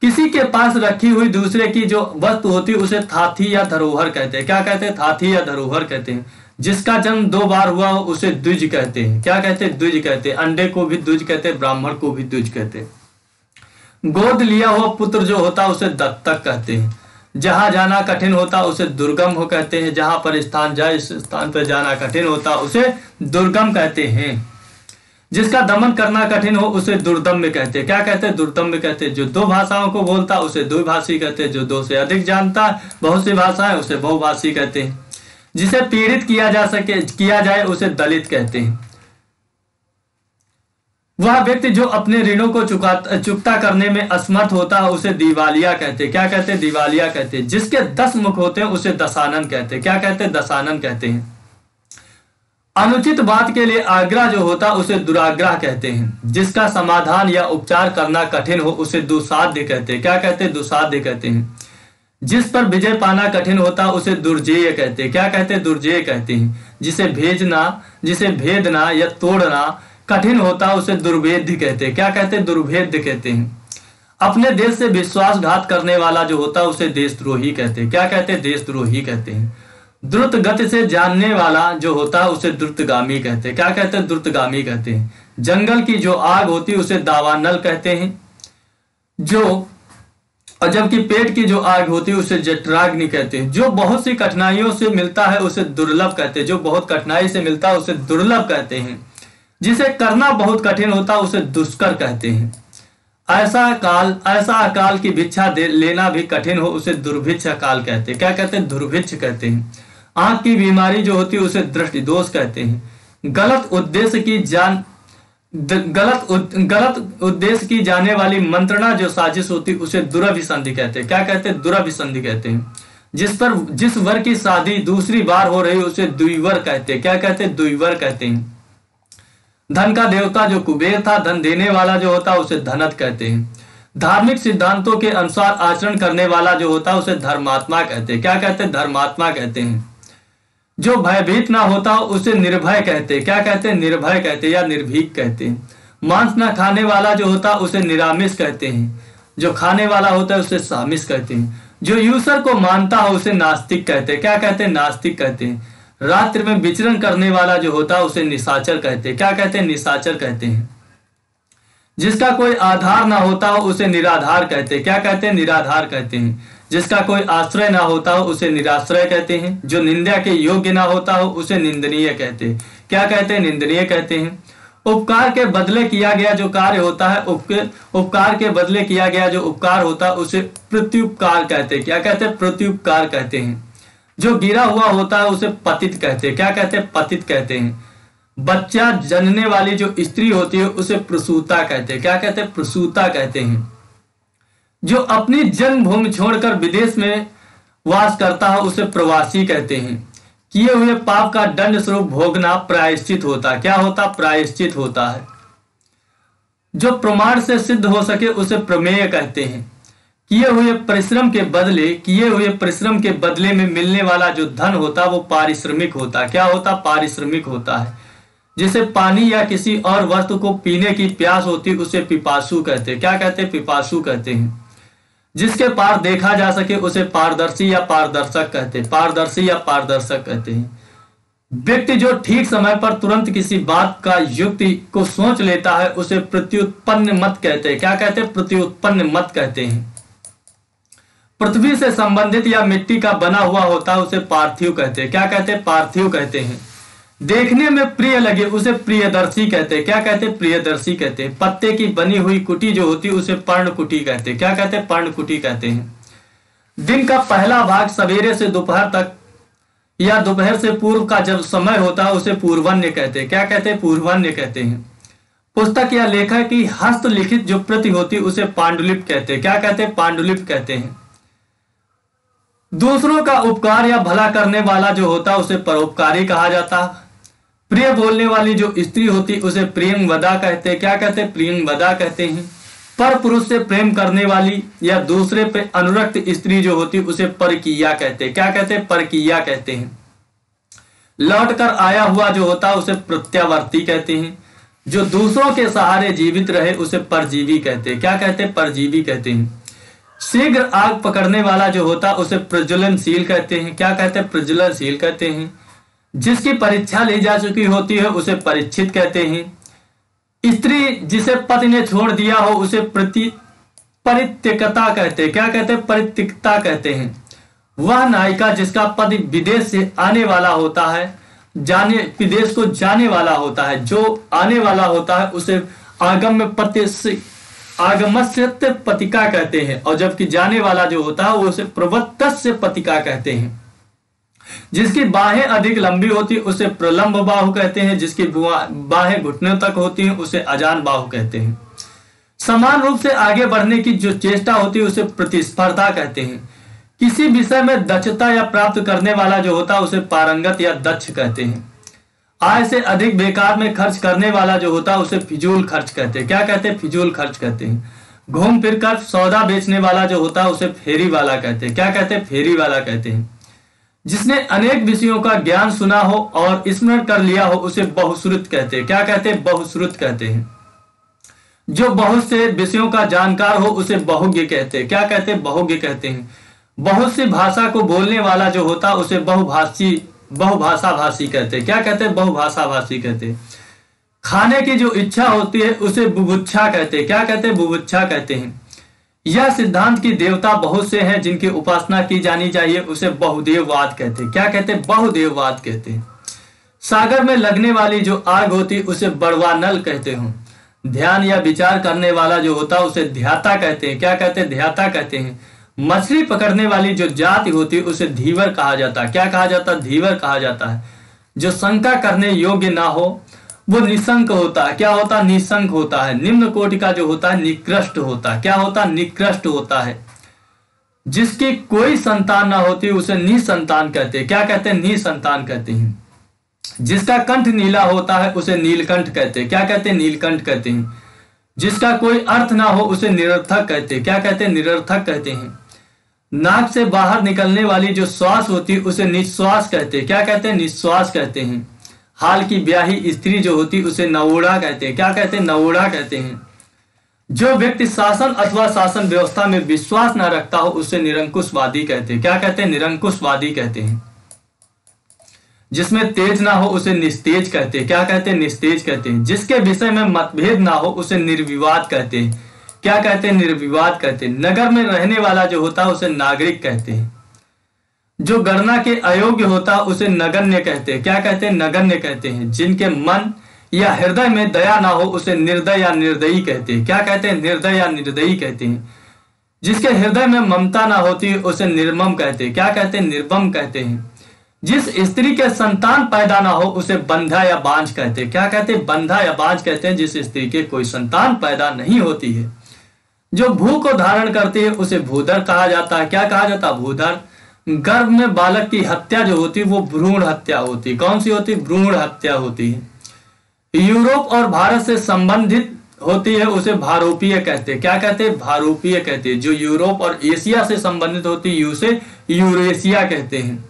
किसी के पास रखी हुई दूसरे की जो वस्तु होती है उसे थाथी या धरोहर कहते हैं। क्या कहते हैं? थाथी या धरोहर कहते हैं। जिसका जन्म 2 बार हुआ हो उसे द्विज कहते हैं। क्या कहते हैं? द्विज कहते हैं। अंडे को भी द्विज कहते हैं, ब्राह्मण को भी द्विज कहते हैं। गोद लिया हुआ पुत्र जो होता है उसे दत्तक कहते हैं। जहां जाना कठिन होता उसे दुर्गम हो कहते हैं। जहां पर स्थान जाए, इस स्थान पर जाना कठिन होता उसे दुर्गम कहते हैं। जिसका दमन करना कठिन हो उसे दुर्दम्य कहते हैं। क्या कहते हैं? दुर्दम्य कहते हैं। जो 2 भाषाओं को बोलता उसे द्विभाषी कहते हैं। जो 2 से अधिक जानता बहुत सी भाषाएं उसे बहुभाषी कहते हैं। जिसे पीड़ित किया जाए उसे दलित कहते हैं। वह व्यक्ति जो अपने ऋणों को चुकता करने में असमर्थ होता है उसे दिवालिया कहते हैं। क्या कहते हैं? दिवालिया कहते हैं। जिसके 10 मुख होते हैं उसे दशानन कहते हैं। क्या कहते हैं? दशानन कहते हैं। अनुचित बात के लिए आग्रह जो होता उसे दुराग्रह कहते हैं। जिसका समाधान या उपचार करना कठिन हो उसे दुसाध्य कहते हैं। क्या कहते हैं? दुसाध्य कहते हैं। जिस पर विजय पाना कठिन होता उसे दुर्जेय कहते हैं। क्या कहते हैं? दुर्जेय कहते हैं। जिसे भेदना या तोड़ना कठिन होता उसे दुर्भेद्य कहते हैं। क्या कहते हैं? दुर्भेद्य कहते हैं। अपने देश से विश्वासघात करने वाला जो होता उसे देशद्रोही कहते हैं। क्या कहते हैं? देशद्रोही कहते हैं। द्रुत गति से जानने वाला जो होता है उसे द्रुतगामी कहते हैं। क्या कहते हैं? द्रुतगामी कहते हैं। जंगल की जो आग होती है उसे दावानल कहते हैं, और जबकि पेट की जो आग होती है उसे जठराग्नि कहते हैं। जो बहुत सी कठिनाइयों से मिलता है उसे दुर्लभ कहते हैं। जो बहुत कठिनाई से मिलता है उसे दुर्लभ कहते हैं। जिसे करना बहुत कठिन होता है उसे दुष्कर कहते हैं। ऐसा अकाल की भिक्षा लेना भी कठिन हो उसे दुर्भिक्ष अकाल कहते हैं। क्या कहते हैं? दुर्भिक्ष कहते हैं। आंख की बीमारी जो होती है उसे दृष्टि दोष कहते हैं। गलत उद्देश्य की जाने वाली मंत्रणा जो साजिश होती उसे दुराभिसंधि कहते हैं। क्या कहते हैं? दुराभिसंधि कहते हैं। जिस वर की शादी दूसरी बार हो रही उसे द्विवर कहते हैं। क्या कहते हैं? द्विवर कहते हैं। धन का देवता जो कुबेर था, धन देने वाला जो होता उसे धनत कहते हैं। धार्मिक सिद्धांतों के अनुसार आचरण करने वाला जो होता उसे धर्मात्मा कहते हैं। क्या कहते हैं? धर्मात्मा कहते हैं। जो भयभीत ना होता उसे निर्भय कहते हैं। क्या कहते हैं? निर्भय कहते हैं या निर्भीक कहते हैं। मांस ना खाने वाला जो होता उसे निरामिष कहते हैं। जो खाने वाला होता है उसे सामिष कहते हैं। जो ईश्वर को मानता हो उसे नास्तिक कहते हैं। क्या कहते हैं? नास्तिक कहते हैं। रात्रि में विचरण करने वाला जो होता है उसे निशाचर कहते हैं। क्या कहते हैं? निशाचर कहते हैं। जिसका कोई आधार ना होता हो उसे निराधार कहते हैं। क्या कहते हैं? निराधार कहते हैं। जिसका कोई आश्रय ना होता हो उसे निराश्रय कहते हैं, जो निंदा के योग्य ना होता हो उसे निंदनीय कहते हैं। क्या कहते हैं? निंदनीय कहते हैं। उपकार के बदले किया गया जो कार्य होता है, उपकार के बदले किया गया जो उपकार होता है उसे प्रत्युपकार कहते हैं। क्या कहते हैं? प्रत्युपकार कहते हैं। जो गिरा हुआ होता है उसे पतित कहते हैं। क्या कहते हैं? पतित कहते हैं। बच्चा जनने वाली जो स्त्री होती है उसे प्रसूता कहते हैं। क्या कहते हैं? प्रसूता कहते हैं। जो अपनी जन्मभूमि छोड़कर विदेश में वास करता है उसे प्रवासी कहते हैं। किए हुए पाप का दंड स्वरूप भोगना प्रायश्चित होता है। क्या होता? प्रायश्चित होता है। जो प्रमाण से सिद्ध हो सके उसे प्रमेय कहते हैं। किए हुए परिश्रम के बदले में मिलने वाला जो धन होता है वो पारिश्रमिक होता है। क्या होता? पारिश्रमिक होता है। जिसे पानी या किसी और वस्तु को पीने की प्यास होती उसे पिपासु कहते हैं। क्या कहते हैं? पिपासु कहते हैं। जिसके पार देखा जा सके उसे पारदर्शी या पारदर्शक कहते हैं। पारदर्शी या पारदर्शक कहते हैं। व्यक्ति जो ठीक समय पर तुरंत किसी बात का युक्ति को सोच लेता है उसे प्रत्युत्पन्न मत कहते हैं। क्या कहते हैं? प्रत्युत्पन्न मत कहते हैं। पृथ्वी से संबंधित या मिट्टी का बना हुआ होता है उसे पार्थिव कहते हैं। क्या कहते हैं? पार्थिव कहते हैं। देखने में प्रिय लगे उसे प्रियदर्शी कहते हैं। क्या कहते हैं? प्रियदर्शी कहते हैं। पत्ते की बनी हुई कुटी जो होती है उसे पर्णकुटी कहते हैं। क्या कहते हैं? पर्णकुटी कहते हैं। दिन का पहला भाग सवेरे से दोपहर तक या दोपहर से पूर्व का जब समय होता है उसे पूर्वान्य कहते हैं। क्या कहते हैं? पूर्वान्य कहते हैं। पुस्तक या लेखक की हस्तलिखित जो प्रति होती उसे पांडुलिपि कहते हैं। क्या कहते हैं? पांडुलिपि कहते हैं। दूसरों का उपकार या भला करने वाला जो होता है उसे परोपकारी कहा जाता है। प्रिय बोलने वाली जो स्त्री होती उसे प्रियंवदा कहते हैं। क्या कहते हैं? प्रियंवदा कहते हैं। पर पुरुष से प्रेम करने वाली या दूसरे पे अनुरक्त स्त्री जो होती उसे परकीया कहते हैं। क्या कहते हैं? परकीया कहते हैं। लौट कर आया हुआ जो होता उसे प्रत्यावर्ती कहते हैं। जो दूसरों के सहारे जीवित रहे उसे परजीवी कहते हैं। क्या कहते हैं? परजीवी कहते हैं। शीघ्र आग पकड़ने वाला जो होता उसे प्रज्वलनशील कहते हैं। क्या कहते हैं? प्रज्वलनशील कहते हैं। जिसकी परीक्षा ली जा चुकी होती है उसे परीक्षित कहते हैं। स्त्री जिसे पति ने छोड़ दिया हो उसे परित्यक्ता कहते हैं। क्या कहते हैं? परित्यक्ता कहते हैं। वह नायिका जिसका पति विदेश से आने वाला होता है, विदेश को जाने वाला होता है, जो आने वाला होता है उसे आगम्य पति से आगमस्य पतिका कहते हैं, और जबकि जाने वाला जो होता है वो उसे प्रवत्तस्य पतिका कहते हैं। जिसकी बाहें अधिक लंबी होती उसे प्रलम्ब बाहु कहते हैं। जिसकी बाहें घुटनों तक होती हैं उसे अजान बाहु कहते हैं। समान रूप से आगे बढ़ने की जो चेष्टा होती है उसे प्रतिस्पर्धा कहते हैं। किसी विषय में दक्षता या प्राप्त करने वाला जो होता है उसे पारंगत या दक्ष कहते हैं। आय से अधिक बेकार में खर्च करने वाला जो होता है उसे फिजूल खर्च कहते हैं। क्या कहते हैं? फिजूल खर्च कहते हैं। घूम फिर कर सौदा बेचने वाला जो होता है उसे फेरी वाला कहते हैं। क्या कहते हैं? फेरी वाला कहते हैं। जिसने अनेक विषयों का ज्ञान सुना हो और स्मरण कर लिया हो उसे बहुश्रुत कहते हैं। क्या कहते हैं? बहुश्रुत कहते हैं। जो बहुत से विषयों का जानकार हो उसे बहुज्ञ कहते हैं। क्या कहते हैं? बहुज्ञ कहते हैं। बहुत सी भाषा को बोलने वाला जो होता है उसे बहुभाषाभाषी कहते हैं। क्या कहते हैं? बहुभाषाभाषी कहते हैं। खाने की जो इच्छा होती है उसे बुभुक्षा कहते हैं। क्या कहते हैं? बुभुक्षा कहते हैं। यह सिद्धांत की देवता बहुत से हैं जिनकी उपासना की जानी चाहिए उसे बहुदेववाद कहते हैं। क्या कहते हैं? बहुदेववाद कहते हैं। सागर में लगने वाली जो आग होती उसे बड़वानल कहते हो। ध्यान या विचार करने वाला जो होता उसे ध्याता कहते हैं। क्या कहते हैं? ध्याता कहते हैं। मछली पकड़ने वाली जो जाति होती है उसे धीवर कहा जाता है। क्या कहा जाता है? धीवर कहा जाता है। जो शंका करने योग्य ना हो वो निशंक होता है। क्या होता? निशंक होता है। निम्न कोटि का जो होता है निकृष्ट होता है। क्या होता? निकृष्ट होता है। जिसकी कोई संतान ना होती उसे निसंतान कहते हैं। क्या कहते हैं? निसंतान कहते हैं। जिसका कंठ नीला होता है उसे नीलकंठ कहते हैं। क्या कहते हैं? नीलकंठ कहते हैं। जिसका कोई अर्थ ना हो उसे निरर्थक कहते हैं। क्या कहते हैं? निरर्थक कहते हैं। नाक से बाहर निकलने वाली जो श्वास होती है उसे निश्वास कहते हैं। क्या कहते हैं? निश्वास कहते हैं। हाल की ब्याही स्त्री जो होती उसे नवोड़ा कहते हैं। क्या कहते हैं? नवोड़ा कहते हैं। जो व्यक्ति शासन अथवा शासन व्यवस्था में विश्वास ना रखता हो उसे निरंकुशवादी कहते हैं। क्या कहते हैं? निरंकुशवादी कहते हैं। जिसमें तेज ना हो उसे निस्तेज कहते हैं। क्या कहते हैं? निस्तेज कहते हैं। जिसके विषय में मतभेद ना हो उसे निर्विवाद कहते हैं। क्या कहते हैं? निर्विवाद कहते हैं। नगर में रहने वाला जो होता है उसे नागरिक कहते हैं। जो गणना के अयोग्य होता है उसे नगण्य कहते हैं। क्या कहते हैं? नगण्य कहते हैं। जिनके मन या हृदय में दया ना हो उसे निर्दय या निर्दयी कहते हैं। क्या कहते हैं? निर्दय या निर्दयी कहते हैं। जिसके हृदय में ममता ना होती उसे निर्मम कहते हैं। क्या कहते हैं? निर्मम कहते हैं। जिस स्त्री के संतान पैदा ना हो उसे बंधा या बांझ कहते हैं। क्या कहते हैं? बंधा या बांझ कहते हैं। जिस स्त्री के कोई संतान पैदा नहीं होती है, जो भू को धारण करती है उसे भूधर कहा जाता है। क्या कहा जाता है? भूधर। गर्भ में बालक की हत्या जो होती है वो भ्रूण हत्या होती है। कौन सी होती? भ्रूण हत्या होती है। यूरोप और भारत से संबंधित होती है उसे भारोपीय कहते हैं। क्या कहते हैं? भारोपीय कहते हैं। जो यूरोप और एशिया से संबंधित होती है उसे यूरेशिया कहते हैं।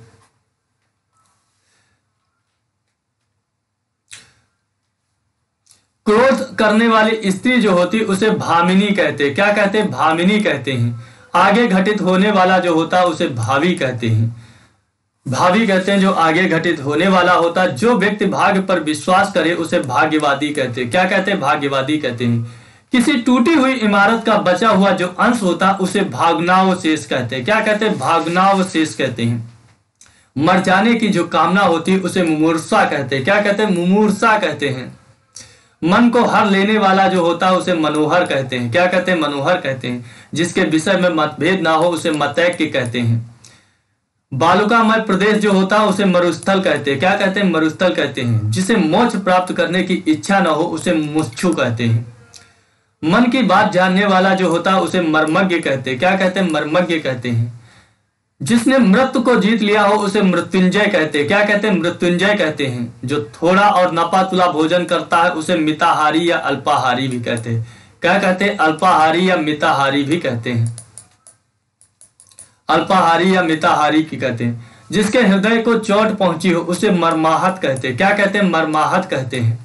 क्रोध करने वाली स्त्री जो होती उसे भामिनी कहते हैं। क्या कहते हैं? भामिनी कहते हैं। आगे घटित होने वाला जो होता है उसे भावी कहते हैं। भावी कहते हैं। जो आगे घटित होने वाला होता है। जो व्यक्ति भाग्य पर विश्वास करे उसे भाग्यवादी कहते हैं। क्या कहते हैं? भाग्यवादी कहते हैं। किसी टूटी हुई इमारत का बचा हुआ जो अंश होता है उसे भाग्नावशेष कहते हैं। क्या कहते हैं? भाग्नावशेष कहते हैं। मर जाने की जो कामना होती है उसे मुमूर्षा कहते हैं। क्या कहते हैं? मुमूर्षा कहते हैं। मन को हर लेने वाला जो होता है उसे मनोहर कहते हैं। क्या कहते हैं? मनोहर कहते हैं। जिसके विषय में मतभेद ना हो उसे मतैक्य कहते हैं। बालुकामय प्रदेश जो होता है उसे मरुस्थल कहते हैं। क्या कहते हैं? मरुस्थल कहते हैं। जिसे मोक्ष प्राप्त करने की इच्छा ना हो उसे मुमुक्षु कहते हैं। मन की बात जानने वाला जो होता है उसे मर्मज्ञ कहते हैं। क्या कहते हैं? मर्मज्ञ कहते हैं। जिसने मृत्यु को जीत लिया हो उसे मृत्युंजय कहते हैं। क्या कहते हैं? मृत्युंजय कहते हैं। जो थोड़ा और नापातुला भोजन करता है उसे मिताहारी या अल्पाहारी भी कहते हैं। क्या कहते हैं? अल्पाहारी या मिताहारी भी कहते हैं। अल्पाहारी या मिताहारी की कहते हैं। जिसके हृदय को चोट पहुंची हो उसे मर्माहत कहते हैं। क्या कहते हैं? मर्माहत कहते हैं।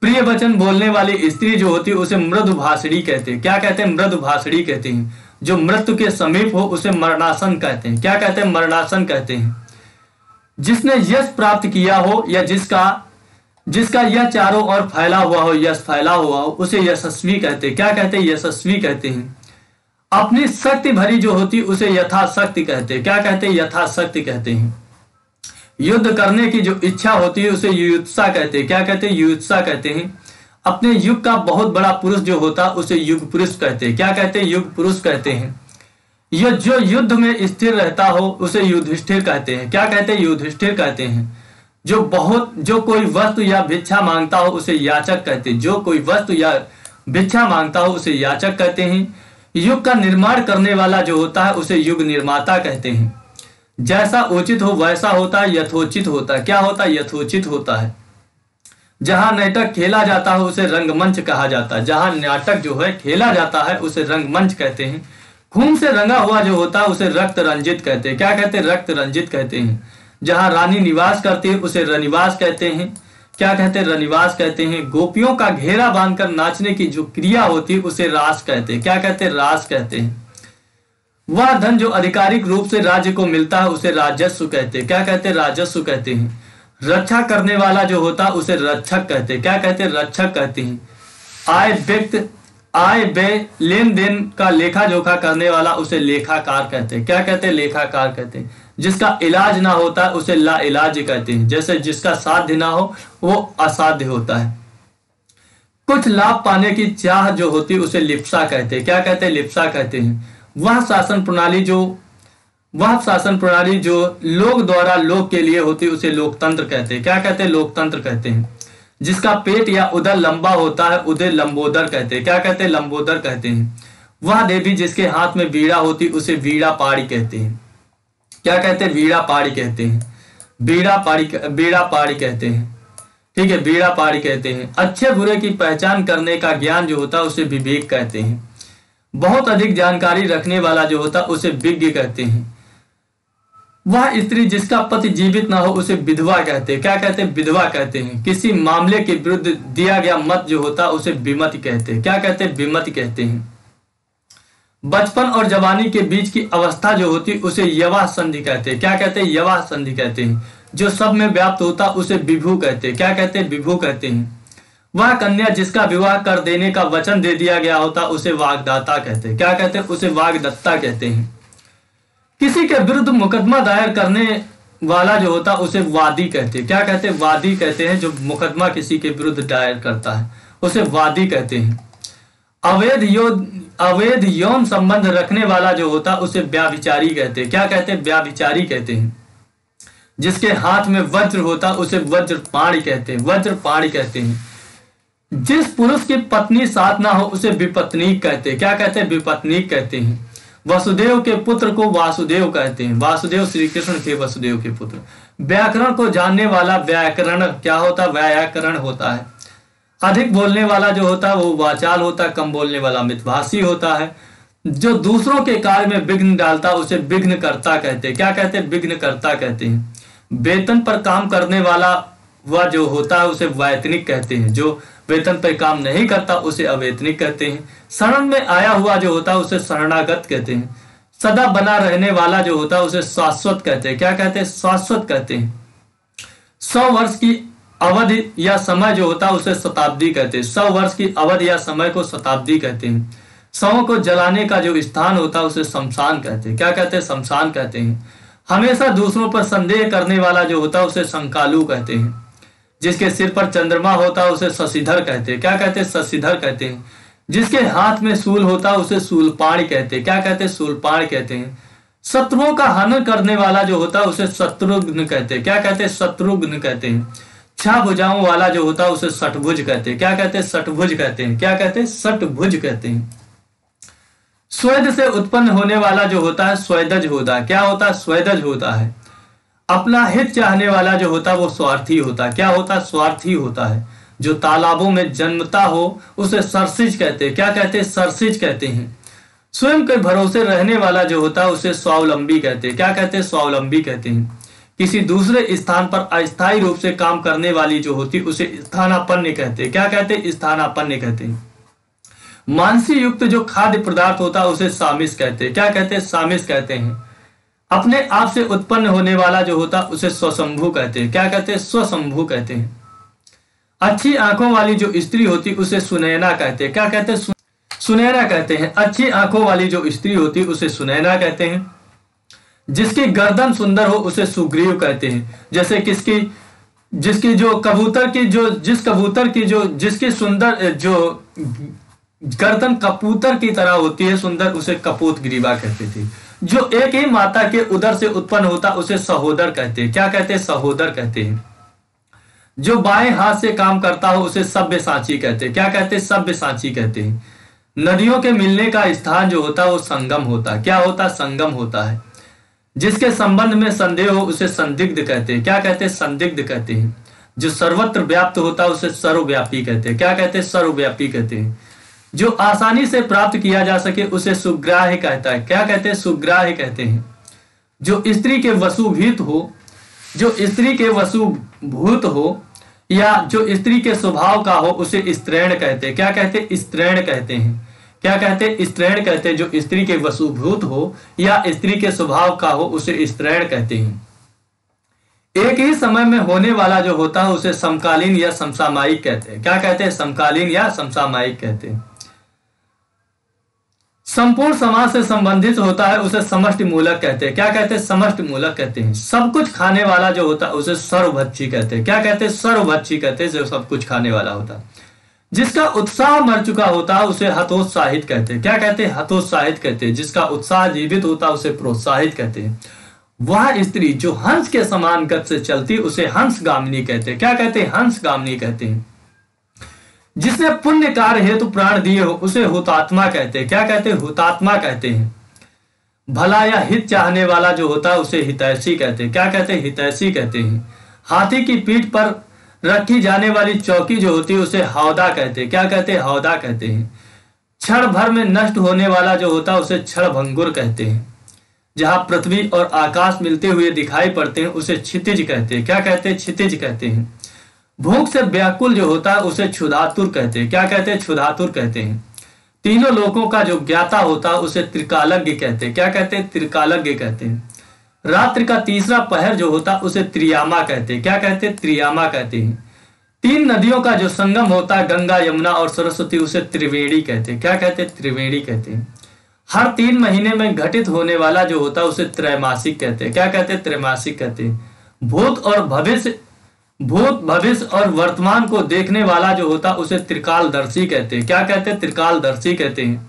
प्रिय वचन बोलने वाली स्त्री जो होती है उसे मृदुभाषिणी कहते हैं। क्या कहते हैं? मृदुभाषिणी कहते हैं। जो मृत्यु के समीप हो उसे मरणासन कहते हैं। क्या कहते हैं? मरणासन कहते हैं। जिसने यश प्राप्त किया हो या जिसका यह चारों ओर फैला हुआ हो, यश फैला हुआ हो, उसे यशस्वी कहते हैं। क्या कहते हैं? यशस्वी कहते हैं। अपनी शक्ति भरी जो होती उसे यथाशक्ति कहते हैं। क्या कहते हैं? यथाशक्ति कहते हैं। युद्ध करने की जो इच्छा होती है उसे युयुत्सा कहते हैं। क्या कहते हैं? युयुत्सा कहते हैं। अपने युग का बहुत बड़ा पुरुष जो होता उसे युग पुरुष कहते हैं। क्या कहते हैं? युग पुरुष कहते हैं। यह जो युद्ध में स्थिर रहता हो उसे युधिष्ठिर कहते हैं। क्या कहते हैं? युधिष्ठिर कहते हैं। जो कोई वस्तु या भिक्षा मांगता हो उसे याचक कहते हैं। जो कोई वस्तु या भिक्षा मांगता हो उसे याचक कहते हैं। युग का निर्माण करने वाला जो होता है उसे युग निर्माता कहते हैं। जैसा उचित हो वैसा होता है, यथोचित होता है। क्या होता है? यथोचित होता है। जहां नाटक खेला जाता है उसे रंगमंच कहा जाता है। जहां नाटक जो है खेला जाता है उसे रंगमंच कहते हैं। खून से रंगा हुआ जो होता है उसे रक्त रंजित कहते हैं। क्या कहते हैं? रक्त रंजित कहते हैं। जहां रानी निवास करती है उसे रनिवास कहते हैं। क्या कहते हैं? रनिवास कहते हैं। गोपियों का घेरा बांधकर नाचने की जो क्रिया होती है उसे रास कहते हैं। क्या कहते हैं? रास कहते हैं। वह धन जो आधिकारिक रूप से राज्य को मिलता है उसे राजस्व कहते हैं। क्या कहते हैं? राजस्व कहते हैं। रक्षा करने वाला जो होता है उसे रक्षक कहते हैं। क्या कहते हैं? रक्षक कहते हैं। आय व्यय लेन देन का लेखा जोखा करने वाला उसे लेखाकार कहते हैं। क्या कहते हैं? लेखाकार कहते हैं। जिसका इलाज ना होता है उसे ला इलाज कहते हैं। जैसे जिसका साध्य ना हो वो असाध्य होता है। कुछ लाभ पाने की चाह जो होती है उसे लिप्सा कहते हैं। क्या कहते हैं? लिप्सा कहते हैं। वह शासन प्रणाली जो लोग द्वारा लोग के लिए होती है उसे लोकतंत्र कहते हैं। क्या कहते हैं? लोकतंत्र कहते हैं। जिसका पेट या उदर लंबा होता है उसे लंबोदर कहते हैं। क्या कहते हैं? लंबोदर कहते हैं। वह देवी जिसके हाथ में वीणा होती उसे वीणा पाड़ी कहते हैं। क्या कहते हैं? वीणा पाड़ी कहते हैं। वीणा पाड़ी कहते हैं। ठीक है, वीणा पाड़ी कहते हैं। अच्छे बुरे की पहचान करने का ज्ञान जो होता है उसे विवेक कहते हैं। बहुत अधिक जानकारी रखने वाला जो होता है उसे विज्ञ कहते हैं। वह स्त्री जिसका पति जीवित ना हो उसे विधवा कहते हैं। क्या कहते हैं? विधवा कहते हैं। किसी मामले के विरुद्ध दिया गया मत जो होता है उसे विमत कहते हैं। क्या कहते हैं? विमत कहते हैं। बचपन और जवानी के बीच की अवस्था जो होती उसे यवा संधि कहते हैं। क्या कहते हैं? यवा संधि कहते हैं। जो सब में व्याप्त होता उसे विभू कहते हैं। क्या कहते हैं? विभू कहते हैं। वह कन्या जिसका विवाह कर देने का वचन दे दिया गया होता उसे वाग्दाता कहते हैं। क्या कहते हैं? उसे वाग्दत्ता कहते हैं। किसी के विरुद्ध मुकदमा दायर करने वाला जो होता उसे वादी कहते हैं। क्या कहते हैं? वादी कहते हैं। जो मुकदमा किसी के विरुद्ध दायर करता है उसे वादी कहते हैं। अवैध यौन संबंध रखने वाला जो होता उसे व्याभिचारी कहते हैं। क्या कहते हैं? व्याभिचारी कहते हैं। जिसके हाथ में वज्र होता उसे वज्रपाणी कहते हैं। वज्रपाणी कहते हैं। जिस पुरुष की पत्नी साथ ना हो उसे विपत्नीक कहते हैं। क्या कहते हैं? विपत्नीक कहते हैं। वसुदेव के पुत्र को वासुदेव कहते हैं। वासुदेव श्री कृष्ण के वसुदेव के पुत्र। व्याकरण को जानने वाला व्याकरण क्या होता? व्याकरण होता है। अधिक बोलने वाला जो होता है वो वाचाल होता है। कम बोलने वाला मितभाषी होता है। जो दूसरों के कार्य में विघ्न डालता उसे विघ्नकर्ता कहते हैं। क्या कहते हैं? विघ्नकर्ता कहते हैं। वेतन पर काम करने वाला वह जो होता है उसे वैतनिक कहते हैं। जो वेतन पर काम नहीं करता उसे अवेतनिक कहते हैं। शरण में आया हुआ जो होता है उसे शरणागत कहते हैं। सदा बना रहने वाला जो होता है उसे शाश्वत कहते हैं। क्या कहते हैं? शाश्वत कहते हैं। 100 वर्ष की अवधि या समय जो होता है उसे शताब्दी कहते हैं। 100 वर्ष की अवधि या समय को शताब्दी कहते हैं। शवों को जलाने का जो स्थान होता है उसे शमशान कहते हैं। क्या कहते हैं? शमशान कहते हैं। हमेशा दूसरों पर संदेह करने वाला जो होता है उसे शंकालु कहते हैं। जिसके सिर पर चंद्रमा होता है उसे शशिधर कहते हैं। क्या कहते हैं? शशिधर कहते हैं। जिसके हाथ में शूल होता है उसे शूलपाण कहते हैं। क्या कहते हैं? शूलपाण कहते हैं। शत्रुओं का हनन करने वाला जो होता है उसे शत्रुघ्न कहते हैं। क्या कहते हैं? शत्रुघ्न कहते हैं। 6 भुजाओं वाला जो होता है उसे षटभुज कहते हैं। क्या कहते हैं? षटभुज कहते हैं। क्या कहते हैं? षटभुज कहते हैं। स्वेद से उत्पन्न होने वाला जो होता है स्वेदज होता है। क्या होता है? स्वेदज होता है। अपना हित चाहने वाला जो होता है वो स्वार्थी होता है। क्या होता है? स्वार्थी होता है। जो तालाबों में जन्मता हो उसे सरसिज कहते हैं। क्या कहते हैं? सरसिज कहते हैं। स्वयं के भरोसे रहने वाला जो होता है उसे स्वावलंबी कहते हैं। क्या कहते हैं? स्वावलंबी कहते हैं। किसी दूसरे स्थान पर अस्थायी रूप से काम करने वाली जो होती उसे स्थानापन्न कहते हैं। क्या कहते हैं? स्थानापन्न कहते हैं। मांसी युक्त जो खाद्य पदार्थ होता है उसे सामिस कहते हैं। क्या कहते हैं? सामिस कहते हैं। अपने आप से उत्पन्न होने वाला जो होता है उसे स्वसंभू कहते हैं। क्या कहते हैं? स्वसंभू कहते हैं। अच्छी आंखों वाली जो स्त्री होती उसे सुनैना कहते हैं। क्या कहते हैं? सुनैना कहते हैं। अच्छी आंखों वाली जो स्त्री होती उसे सुनैना कहते हैं। जिसकी गर्दन सुंदर हो उसे सुग्रीव कहते हैं। जैसे जिसकी जो कबूतर की जो जिस कबूतर की जो जिसकी सुंदर जो गर्दन कबूतर की तरह होती है सुंदर उसे कपूतग्रीवा कहते थे। जो एक ही माता के उदर से उत्पन्न होता उसे सहोदर कहते हैं। क्या कहते हैं? सहोदर कहते हैं। जो बाएं हाथ से काम करता हो उसे सभ्यसाची कहते हैं। क्या कहते हैं? सभ्यसाची कहते हैं। नदियों के मिलने का स्थान जो होता है वो संगम होता है। क्या होता? संगम होता है। जिसके संबंध में संदेह हो उसे संदिग्ध कहते हैं। क्या कहते हैं? संदिग्ध कहते हैं। जो सर्वत्र व्याप्त होता है उसे सर्वव्यापी कहते हैं। क्या कहते हैं? सर्वव्यापी कहते हैं। जो आसानी से प्राप्त किया जा सके उसे सुग्राह्य कहता है। क्या कहते हैं? सुग्राह्य कहते हैं। जो स्त्री के वशभूत हो या जो स्त्री के स्वभाव का हो उसे स्त्रीण कहते हैं। क्या कहते हैं? स्त्रीण कहते हैं। क्या कहते हैं? स्त्रीण कहते हैं। जो स्त्री के वशभूत हो या स्त्री के स्वभाव का हो उसे स्त्रीण कहते हैं। एक ही समय में होने वाला जो होता है उसे समकालीन या समसामयिक कहते हैं। क्या कहते हैं? समकालीन या समसामयिक कहते हैं। संपूर्ण समाज से संबंधित होता है उसे समष्टि मूलक कहते हैं। क्या कहते हैं? समष्टि मूलक कहते हैं। सब कुछ खाने वाला जो होता है उसे सर्वभक्षी कहते हैं। क्या कहते हैं? सर्वभक्षी कहते हैं। जो सब कुछ खाने वाला होता है। जिसका उत्साह मर चुका होता है उसे हतोत्साहित कहते हैं। क्या कहते हैं? हतोत्साहित कहते हैं। जिसका उत्साह जीवित होता है उसे प्रोत्साहित कहते हैं। वह स्त्री जो हंस के समान गति से चलती उसे हंसगामिनी कहते हैं। क्या कहते हैं? हंसगामिनी कहते हैं। जिसने पुण्य कार्य हेतु प्राण दिए हो उसे हुतात्मा कहते हैं। क्या कहते हैं? हुतात्मा कहते हैं। भला या हित चाहने वाला जो होता है उसे हितैषी कहते हैं। क्या कहते हैं? हितैषी कहते हैं। हाथी की पीठ पर रखी जाने वाली चौकी जो होती है उसे हौदा कहते हैं। क्या कहते हैं? हौदा कहते हैं। क्षण भर में नष्ट होने वाला जो होता है उसे क्षणभंगुर कहते हैं। जहां पृथ्वी और आकाश मिलते हुए दिखाई पड़ते हैं उसे क्षितिज कहते हैं। क्या कहते हैं? क्षितिज कहते हैं। भूख से व्याकुल जो होता है उसे क्षुधातुर कहते हैं। क्या कहते हैं? क्षुधातुर कहते हैं। तीनों लोकों का जो ज्ञाता होता है उसे त्रिकालज्ञ कहते हैं। क्या कहते हैं? त्रिकालज्ञ कहते हैं। रात्रि का तीसरा पहर जो होता है उसे त्रियामा कहते हैं। क्या कहते हैं? त्रियामा कहते हैं। तीन नदियों का जो संगम होता है, गंगा यमुना और सरस्वती, उसे त्रिवेणी कहते हैं। क्या कहते हैं? त्रिवेणी कहते हैं। हर 3 महीने में घटित होने वाला जो होता है उसे त्रैमासिक कहते हैं। क्या कहते हैं? त्रैमासिक कहते हैं। भूत भविष्य और वर्तमान को देखने वाला जो होता है उसे त्रिकालदर्शी कहते हैं। क्या कहते हैं? त्रिकालदर्शी कहते हैं।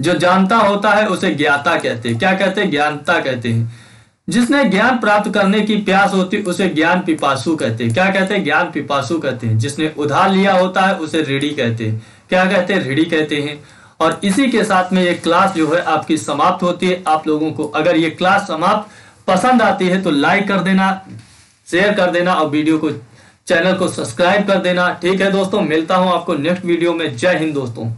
जो जानता होता है उसे ज्ञाता कहते हैं। क्या कहते हैं? ज्ञाता कहते हैं। जिसने ज्ञान प्राप्त करने की प्यास होती उसे ज्ञान पिपासु कहते हैं। क्या कहते हैं? ज्ञान पिपासु कहते हैं। जिसने उधार लिया होता है उसे ऋणी कहते हैं। क्या कहते हैं? ऋणी कहते हैं। और इसी के साथ में ये क्लास जो है आपकी समाप्त होती है। आप लोगों को अगर ये क्लास समाप्त पसंद आती है तो लाइक कर देना, शेयर कर देना और वीडियो को, चैनल को सब्सक्राइब कर देना। ठीक है दोस्तों, मिलता हूँ आपको नेक्स्ट वीडियो में। जय हिंद दोस्तों।